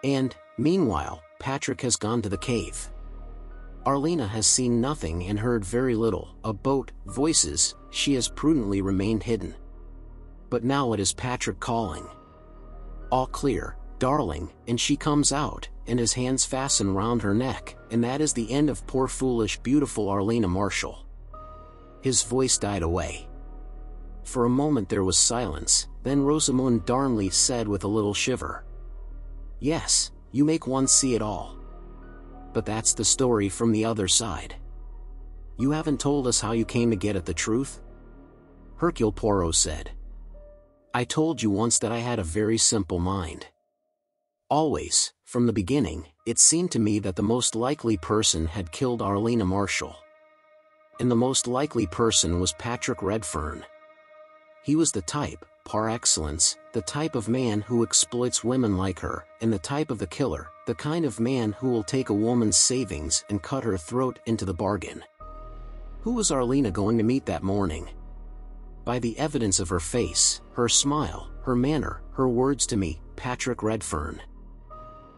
And, meanwhile, Patrick has gone to the cave. Arlena has seen nothing and heard very little, a boat, voices, she has prudently remained hidden. But now it is Patrick calling. All clear, darling, and she comes out, and his hands fasten round her neck, and that is the end of poor foolish beautiful Arlena Marshall. His voice died away. For a moment there was silence, then Rosamund Darnley said with a little shiver. Yes, you make one see it all. But that's the story from the other side. You haven't told us how you came to get at the truth? Hercule Poirot said. I told you once that I had a very simple mind. Always, from the beginning, it seemed to me that the most likely person had killed Arlena Marshall. And the most likely person was Patrick Redfern. He was the type, par excellence, the type of man who exploits women like her, and the type of the killer, the kind of man who will take a woman's savings and cut her throat into the bargain. Who was Arlena going to meet that morning? By the evidence of her face, her smile, her manner, her words to me, Patrick Redfern.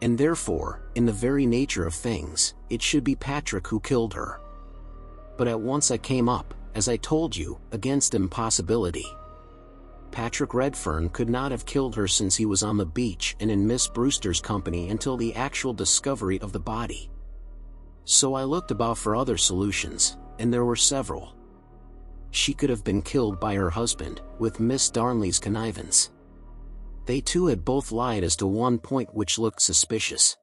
And therefore, in the very nature of things, it should be Patrick who killed her. But at once I came up, as I told you, against impossibility. Patrick Redfern could not have killed her since he was on the beach and in Miss Brewster's company until the actual discovery of the body. So I looked about for other solutions, and there were several. She could have been killed by her husband, with Miss Darnley's connivance. They two had both lied as to one point which looked suspicious.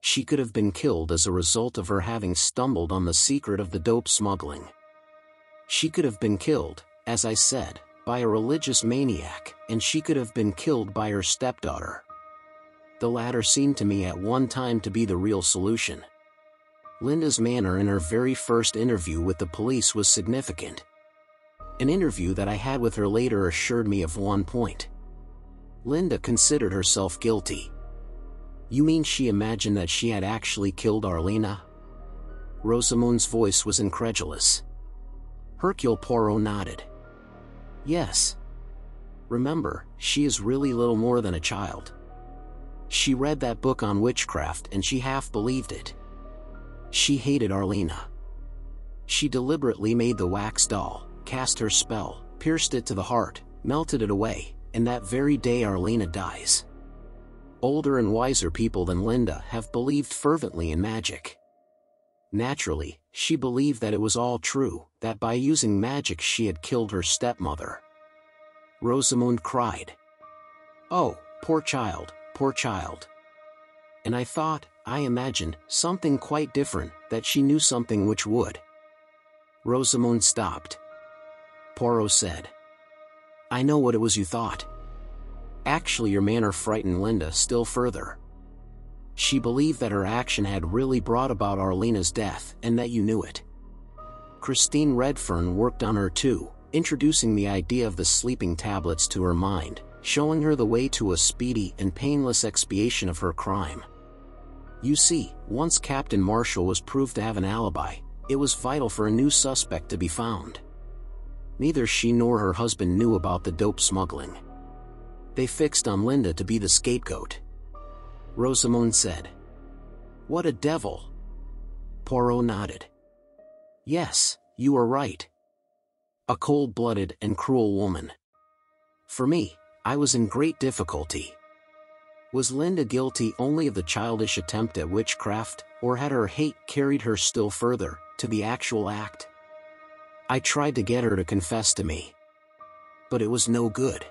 She could have been killed as a result of her having stumbled on the secret of the dope smuggling. She could have been killed, as I said, by a religious maniac, and she could have been killed by her stepdaughter. The latter seemed to me at one time to be the real solution. Linda's manner in her very first interview with the police was significant. An interview that I had with her later assured me of one point. Linda considered herself guilty. You mean she imagined that she had actually killed Arlena? Rosamund's voice was incredulous. Hercule Poirot nodded. Yes. Remember, she is really little more than a child. She read that book on witchcraft and she half believed it. She hated Arlena. She deliberately made the wax doll, cast her spell, pierced it to the heart, melted it away, and that very day Arlena dies. Older and wiser people than Linda have believed fervently in magic. Naturally, she believed that it was all true, that by using magic she had killed her stepmother. Rosamund cried. Oh, poor child, poor child. And I thought, I imagined, something quite different, that she knew something which would. Rosamund stopped. Poirot said. I know what it was you thought. Actually, your manner frightened Linda still further. She believed that her action had really brought about Arlena's death and that you knew it. Christine Redfern worked on her too, introducing the idea of the sleeping tablets to her mind, showing her the way to a speedy and painless expiation of her crime. You see, once Captain Marshall was proved to have an alibi, it was vital for a new suspect to be found. Neither she nor her husband knew about the dope smuggling. They fixed on Linda to be the scapegoat. Rosamund said. "What a devil!" Poirot nodded. "Yes, you are right. A cold-blooded and cruel woman. For me, I was in great difficulty. Was Linda guilty only of the childish attempt at witchcraft, or had her hate carried her still further, to the actual act? I tried to get her to confess to me. But it was no good.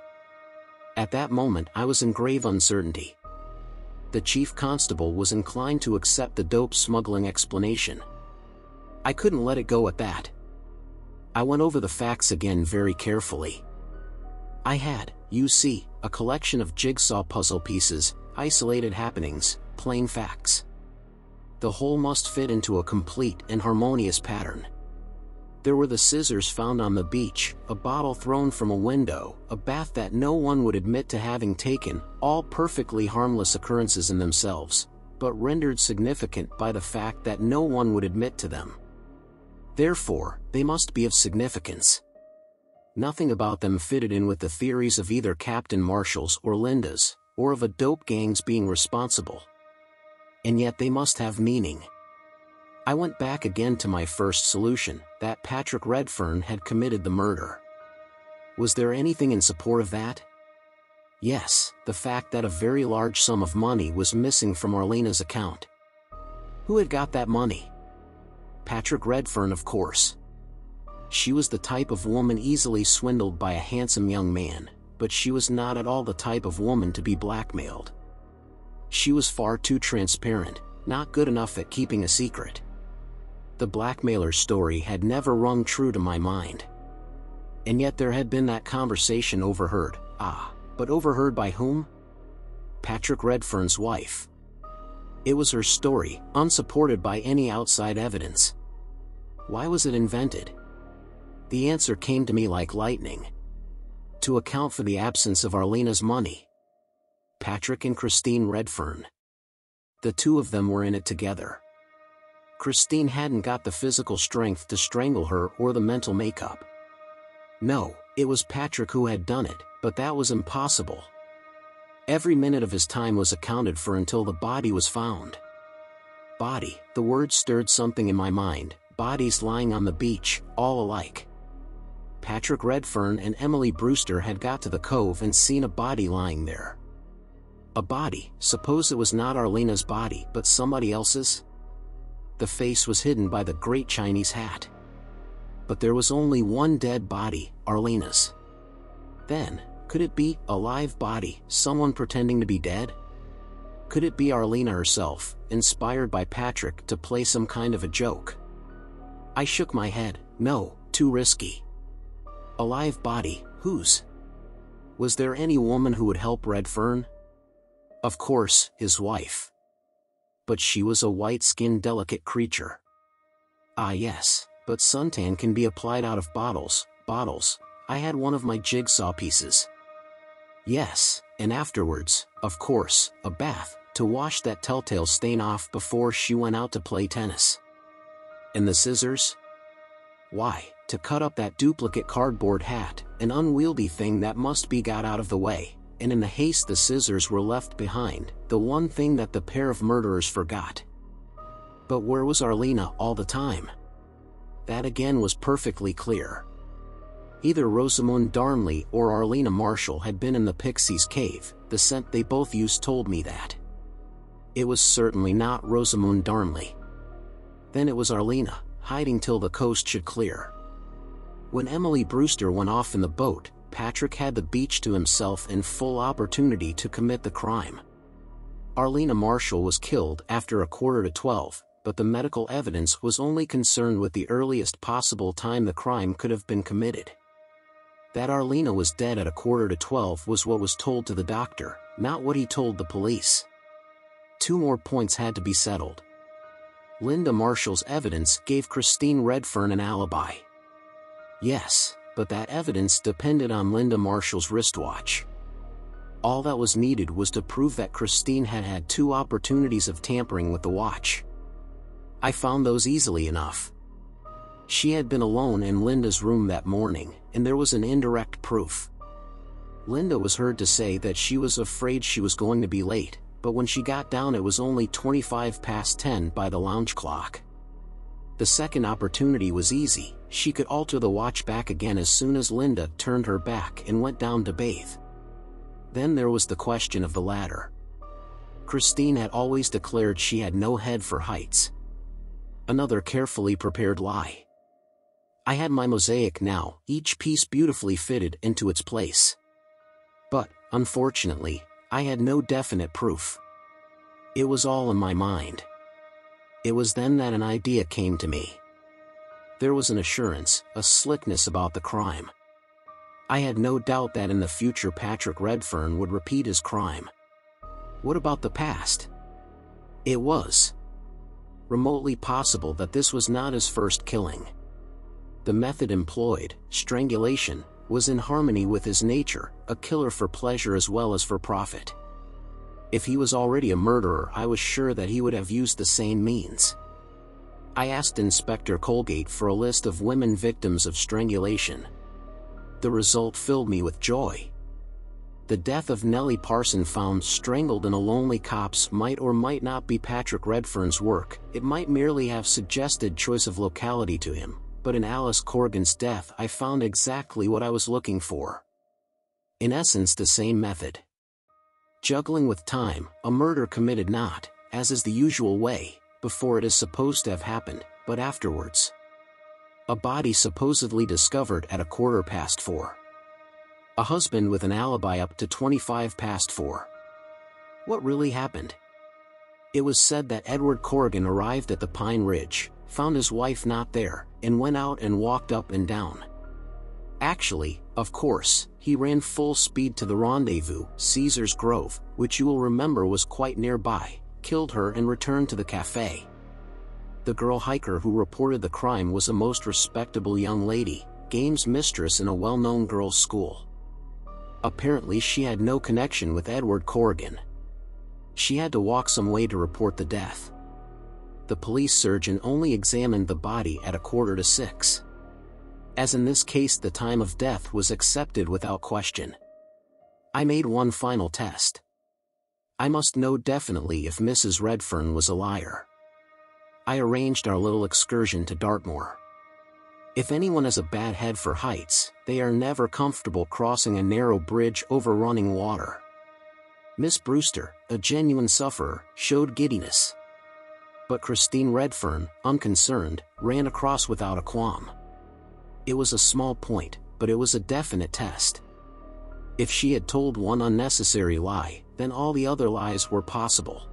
At that moment I was in grave uncertainty." The chief constable was inclined to accept the dope smuggling explanation. "I couldn't let it go at that. I went over the facts again very carefully. I had, you see, a collection of jigsaw puzzle pieces, isolated happenings, plain facts. The whole must fit into a complete and harmonious pattern. There were the scissors found on the beach, a bottle thrown from a window, a bath that no one would admit to having taken, all perfectly harmless occurrences in themselves, but rendered significant by the fact that no one would admit to them. Therefore, they must be of significance. Nothing about them fitted in with the theories of either Captain Marshall's or Linda's, or of a dope gang's being responsible. And yet they must have meaning. I went back again to my first solution, that Patrick Redfern had committed the murder. Was there anything in support of that? Yes, the fact that a very large sum of money was missing from Arlena's account. Who had got that money? Patrick Redfern, of course. She was the type of woman easily swindled by a handsome young man, but she was not at all the type of woman to be blackmailed. She was far too transparent, not good enough at keeping a secret. The blackmailer's story had never rung true to my mind. And yet there had been that conversation overheard, ah, but overheard by whom? Patrick Redfern's wife. It was her story, unsupported by any outside evidence. Why was it invented? The answer came to me like lightning. To account for the absence of Arlena's money. Patrick and Christine Redfern. The two of them were in it together. Christine hadn't got the physical strength to strangle her or the mental makeup. No, it was Patrick who had done it, but that was impossible. Every minute of his time was accounted for until the body was found. Body, the word stirred something in my mind, bodies lying on the beach, all alike. Patrick Redfern and Emily Brewster had got to the cove and seen a body lying there. A body, suppose it was not Arlena's body but somebody else's? The face was hidden by the great Chinese hat. But there was only one dead body, Arlena's. Then, could it be a live body, someone pretending to be dead? Could it be Arlena herself, inspired by Patrick to play some kind of a joke? I shook my head, no, too risky. A live body, whose? Was there any woman who would help Redfern? Of course, his wife. But she was a white-skinned delicate creature. Ah yes, but suntan can be applied out of bottles, bottles, I had one of my jigsaw pieces. Yes, and afterwards, of course, a bath, to wash that telltale stain off before she went out to play tennis. And the scissors? Why, to cut up that duplicate cardboard hat, an unwieldy thing that must be got out of the way. And in the haste the scissors were left behind, the one thing that the pair of murderers forgot. But where was Arlena all the time? That again was perfectly clear. Either Rosamund Darnley or Arlena Marshall had been in the Pixie's Cave, the scent they both used told me that. It was certainly not Rosamund Darnley. Then it was Arlena, hiding till the coast should clear. When Emily Brewster went off in the boat, Patrick had the beach to himself and full opportunity to commit the crime. Arlena Marshall was killed after a quarter to twelve, but the medical evidence was only concerned with the earliest possible time the crime could have been committed. That Arlena was dead at a quarter to twelve was what was told to the doctor, not what he told the police. two more points had to be settled. Linda Marshall's evidence gave Christine Redfern an alibi. Yes, but that evidence depended on Linda Marshall's wristwatch. All that was needed was to prove that Christine had had two opportunities of tampering with the watch. I found those easily enough. She had been alone in Linda's room that morning, and there was an indirect proof. Linda was heard to say that she was afraid she was going to be late, but when she got down it was only twenty-five past ten by the lounge clock. The second opportunity was easy. She could alter the watch back again as soon as Linda turned her back and went down to bathe. Then there was the question of the ladder. Christine had always declared she had no head for heights. Another carefully prepared lie. I had my mosaic now, each piece beautifully fitted into its place. But, unfortunately, I had no definite proof. It was all in my mind. It was then that an idea came to me. There was an assurance, a slickness about the crime. I had no doubt that in the future Patrick Redfern would repeat his crime. What about the past? It was remotely possible that this was not his first killing. The method employed, strangulation, was in harmony with his nature, a killer for pleasure as well as for profit. If he was already a murderer, I was sure that he would have used the same means. I asked Inspector Colgate for a list of women victims of strangulation. The result filled me with joy. The death of Nellie Parsons, found strangled in a lonely copse, might or might not be Patrick Redfern's work. It might merely have suggested choice of locality to him, but in Alice Corrigan's death I found exactly what I was looking for. In essence, the same method. Juggling with time, a murder committed not, as is the usual way, before it is supposed to have happened, but afterwards. A body supposedly discovered at a quarter past four. A husband with an alibi up to twenty-five past four. What really happened? It was said that Edward Corrigan arrived at the Pine Ridge, found his wife not there, and went out and walked up and down. Actually, of course, he ran full speed to the rendezvous, Caesar's Grove, which you will remember was quite nearby, killed her and returned to the cafe. The girl hiker who reported the crime was a most respectable young lady, games mistress in a well-known girls' school. Apparently she had no connection with Edward Corrigan. She had to walk some way to report the death. The police surgeon only examined the body at a quarter to six. As in this case, the time of death was accepted without question. I made one final test. I must know definitely if Missus Redfern was a liar. I arranged our little excursion to Dartmoor. If anyone has a bad head for heights, they are never comfortable crossing a narrow bridge over running water. Miss Brewster, a genuine sufferer, showed giddiness. But Christine Redfern, unconcerned, ran across without a qualm. It was a small point, but it was a definite test. If she had told one unnecessary lie, then all the other lies were possible.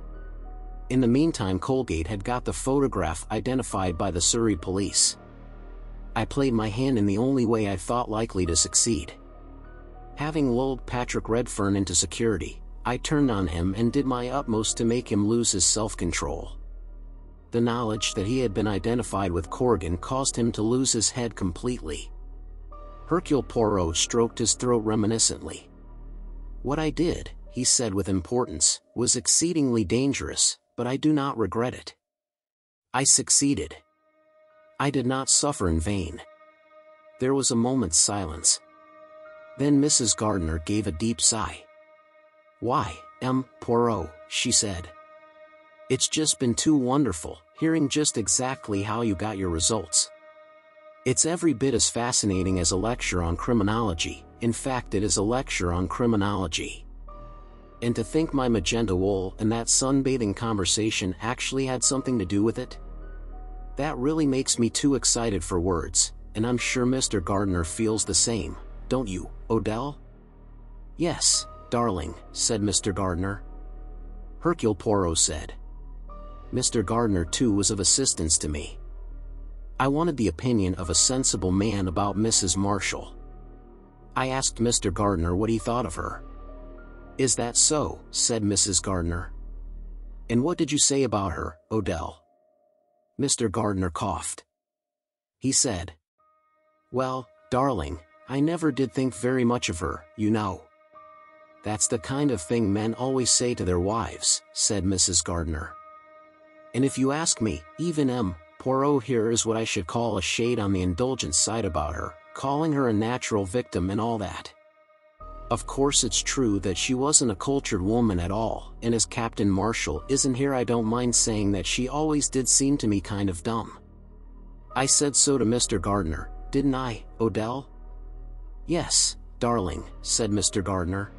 In the meantime, Colgate had got the photograph identified by the Surrey police. I played my hand in the only way I thought likely to succeed. Having lulled Patrick Redfern into security, I turned on him and did my utmost to make him lose his self-control. The knowledge that he had been identified with Corrigan caused him to lose his head completely. Hercule Poirot stroked his throat reminiscently. "What I did," he said with importance, "was exceedingly dangerous, but I do not regret it. I succeeded. I did not suffer in vain." There was a moment's silence. Then Missus Gardner gave a deep sigh. "Why, M. Poirot," she said. "It's just been too wonderful, hearing just exactly how you got your results. It's every bit as fascinating as a lecture on criminology. In fact, it is a lecture on criminology. And to think my magenta wool and that sunbathing conversation actually had something to do with it? That really makes me too excited for words, and I'm sure Mister Gardner feels the same, don't you, Odell?" "Yes, darling," said Mister Gardner. Hercule Poirot said. Mister Gardner too was of assistance to me. I wanted the opinion of a sensible man about Missus Marshall. I asked Mister Gardner what he thought of her. "Is that so?" said Missus Gardner. And what did you say about her, Odell? Mister Gardner coughed. He said, Well, darling, I never did think very much of her, you know. That's the kind of thing men always say to their wives, said Missus Gardner. And if you ask me, even M. Poirot here is what I should call a shade on the indulgent side about her, calling her a natural victim and all that. Of course it's true that she wasn't a cultured woman at all, and as Captain Marshall isn't here I don't mind saying that she always did seem to me kind of dumb. I said so to Mister Gardner, didn't I, Odell? Yes, darling, said Mister Gardner.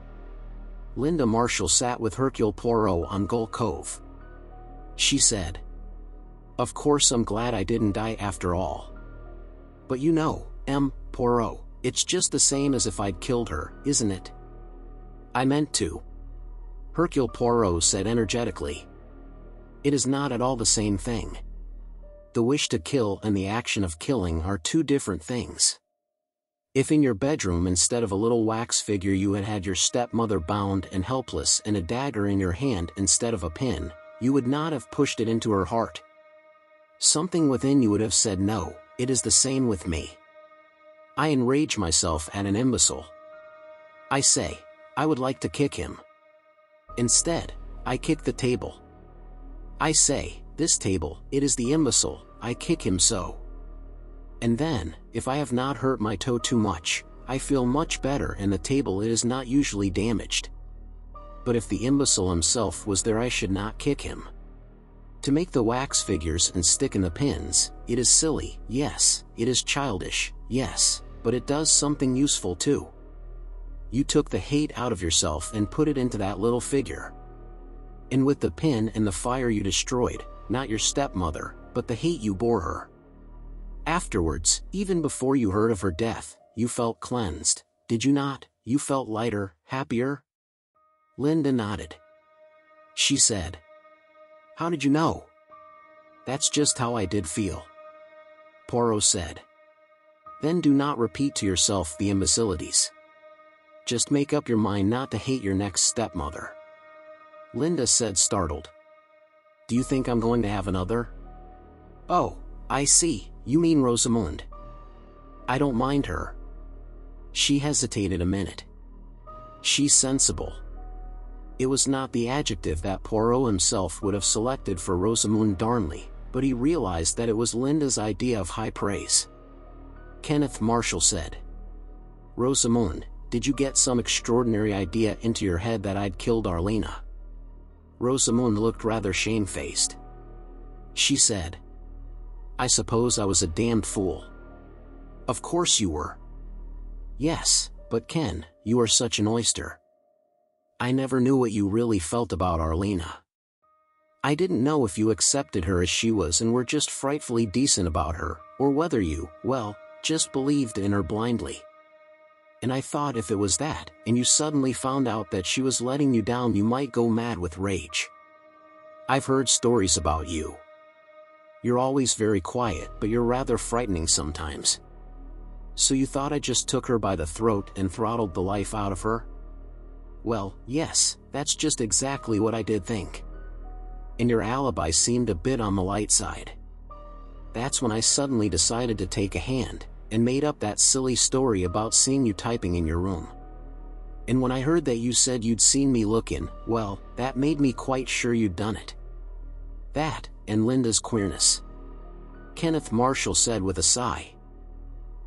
Linda Marshall sat with Hercule Poirot on Gull Cove. She said, Of course I'm glad I didn't die after all. But you know, M. Poirot, it's just the same as if I'd killed her, isn't it? I meant to. Hercule Poirot said energetically. It is not at all the same thing. The wish to kill and the action of killing are two different things. If in your bedroom instead of a little wax figure you had had your stepmother bound and helpless and a dagger in your hand instead of a pin, you would not have pushed it into her heart. Something within you would have said no, it is the same with me. I enrage myself at an imbecile. I say, I would like to kick him. Instead, I kick the table. I say, this table, it is the imbecile, I kick him so. And then, if I have not hurt my toe too much, I feel much better and the table it is not usually damaged. But if the imbecile himself was there I should not kick him. To make the wax figures and stick in the pins, it is silly, yes, it is childish, yes, but it does something useful too. You took the hate out of yourself and put it into that little figure. And with the pin and the fire you destroyed, not your stepmother, but the hate you bore her. Afterwards, even before you heard of her death, you felt cleansed, did you not? You felt lighter, happier? Linda nodded. She said, How did you know? That's just how I did feel. Poirot said. Then do not repeat to yourself the imbecilities. Just make up your mind not to hate your next stepmother. Linda said startled. Do you think I'm going to have another? Oh, I see, you mean Rosamund. I don't mind her. She hesitated a minute. She's sensible. It was not the adjective that Poirot himself would have selected for Rosamund Darnley, but he realized that it was Linda's idea of high praise. Kenneth Marshall said, Rosamund, did you get some extraordinary idea into your head that I'd killed Arlena? Rosamund looked rather shamefaced. She said, I suppose I was a damned fool. Of course you were. Yes, but Ken, you are such an oyster. I never knew what you really felt about Arlena. I didn't know if you accepted her as she was and were just frightfully decent about her, or whether you, well, just believed in her blindly. And I thought if it was that, and you suddenly found out that she was letting you down, you might go mad with rage. I've heard stories about you. You're always very quiet, but you're rather frightening sometimes. So you thought I just took her by the throat and throttled the life out of her? Well, yes, that's just exactly what I did think. And your alibi seemed a bit on the light side. That's when I suddenly decided to take a hand, and made up that silly story about seeing you typing in your room. And when I heard that you said you'd seen me looking, well, that made me quite sure you'd done it. That, and Linda's queerness. Kenneth Marshall said with a sigh.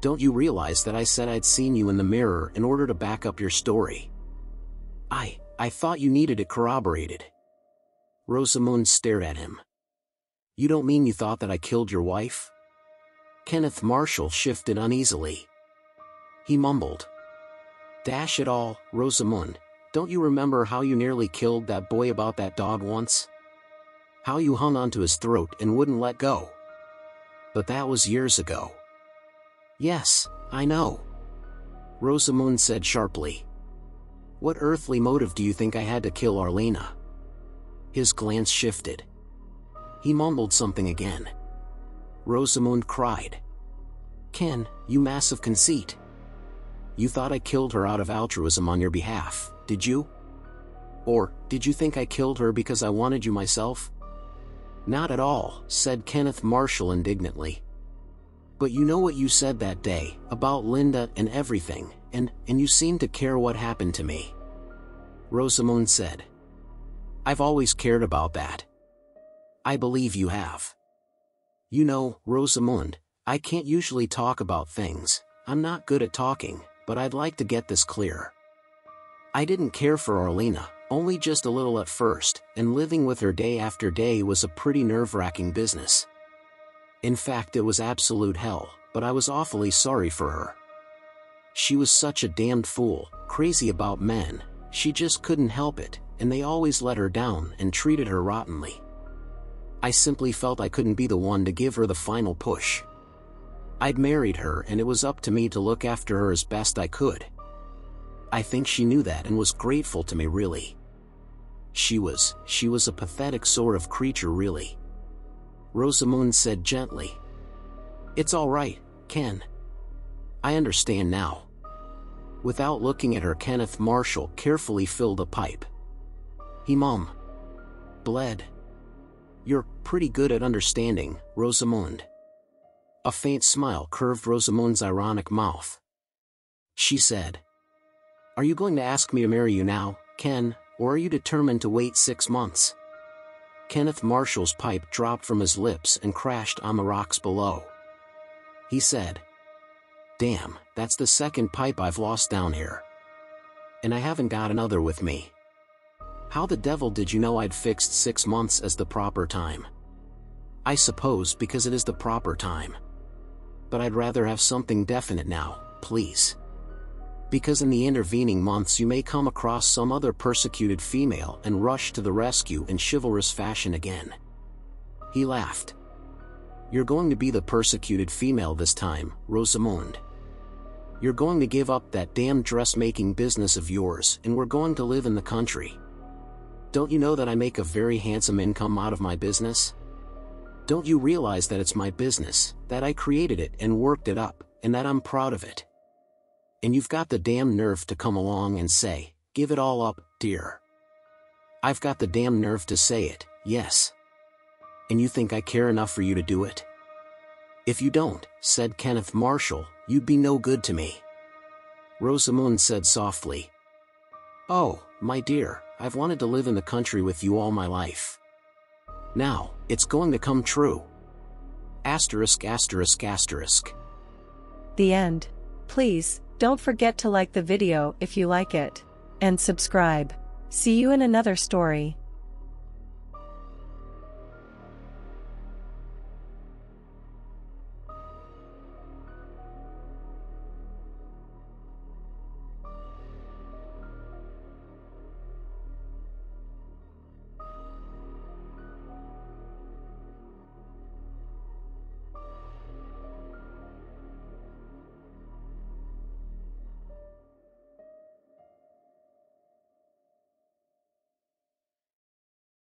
Don't you realize that I said I'd seen you in the mirror in order to back up your story? I, I thought you needed it corroborated. Rosamund stared at him. You don't mean you thought that I killed your wife? Kenneth Marshall shifted uneasily. He mumbled. Dash it all, Rosamund, don't you remember how you nearly killed that boy about that dog once? How you hung onto his throat and wouldn't let go. But that was years ago. Yes, I know. Rosamund said sharply. What earthly motive do you think I had to kill Arlena? His glance shifted. He mumbled something again. Rosamund cried. Ken, you massive conceit. You thought I killed her out of altruism on your behalf, did you? Or, did you think I killed her because I wanted you myself? Not at all, said Kenneth Marshall indignantly. But you know what you said that day, about Linda and everything, and, and you seem to care what happened to me. Rosamund said. I've always cared about that. I believe you have. You know, Rosamund, I can't usually talk about things, I'm not good at talking, but I'd like to get this clear. I didn't care for Arlena, only just a little at first, and living with her day after day was a pretty nerve-wracking business. In fact, it was absolute hell, but I was awfully sorry for her. She was such a damned fool, crazy about men, she just couldn't help it, and they always let her down and treated her rottenly. I simply felt I couldn't be the one to give her the final push. I'd married her and it was up to me to look after her as best I could. I think she knew that and was grateful to me, really. She was, she was a pathetic sort of creature, really. Rosamund said gently. It's all right, Ken. I understand now. Without looking at her, Kenneth Marshall carefully filled a pipe. He mum. Bled. You're pretty good at understanding, Rosamund. A faint smile curved Rosamund's ironic mouth. She said, Are you going to ask me to marry you now, Ken, or are you determined to wait six months? Kenneth Marshall's pipe dropped from his lips and crashed on the rocks below. He said, Damn, that's the second pipe I've lost down here. And I haven't got another with me. How the devil did you know I'd fixed six months as the proper time? I suppose because it is the proper time. But I'd rather have something definite now, please. Because in the intervening months you may come across some other persecuted female and rush to the rescue in chivalrous fashion again. He laughed. You're going to be the persecuted female this time, Rosamund. You're going to give up that damn dressmaking business of yours and we're going to live in the country. Don't you know that I make a very handsome income out of my business? Don't you realize that it's my business, that I created it and worked it up, and that I'm proud of it? And you've got the damn nerve to come along and say, give it all up, dear. I've got the damn nerve to say it, yes. And you think I care enough for you to do it? If you don't, said Kenneth Marshall, you'd be no good to me. Rosamund said softly. Oh, my dear. I've wanted to live in the country with you all my life. Now, it's going to come true. Asterisk, asterisk, asterisk. The end. Please, don't forget to like the video if you like it. And subscribe. See you in another story.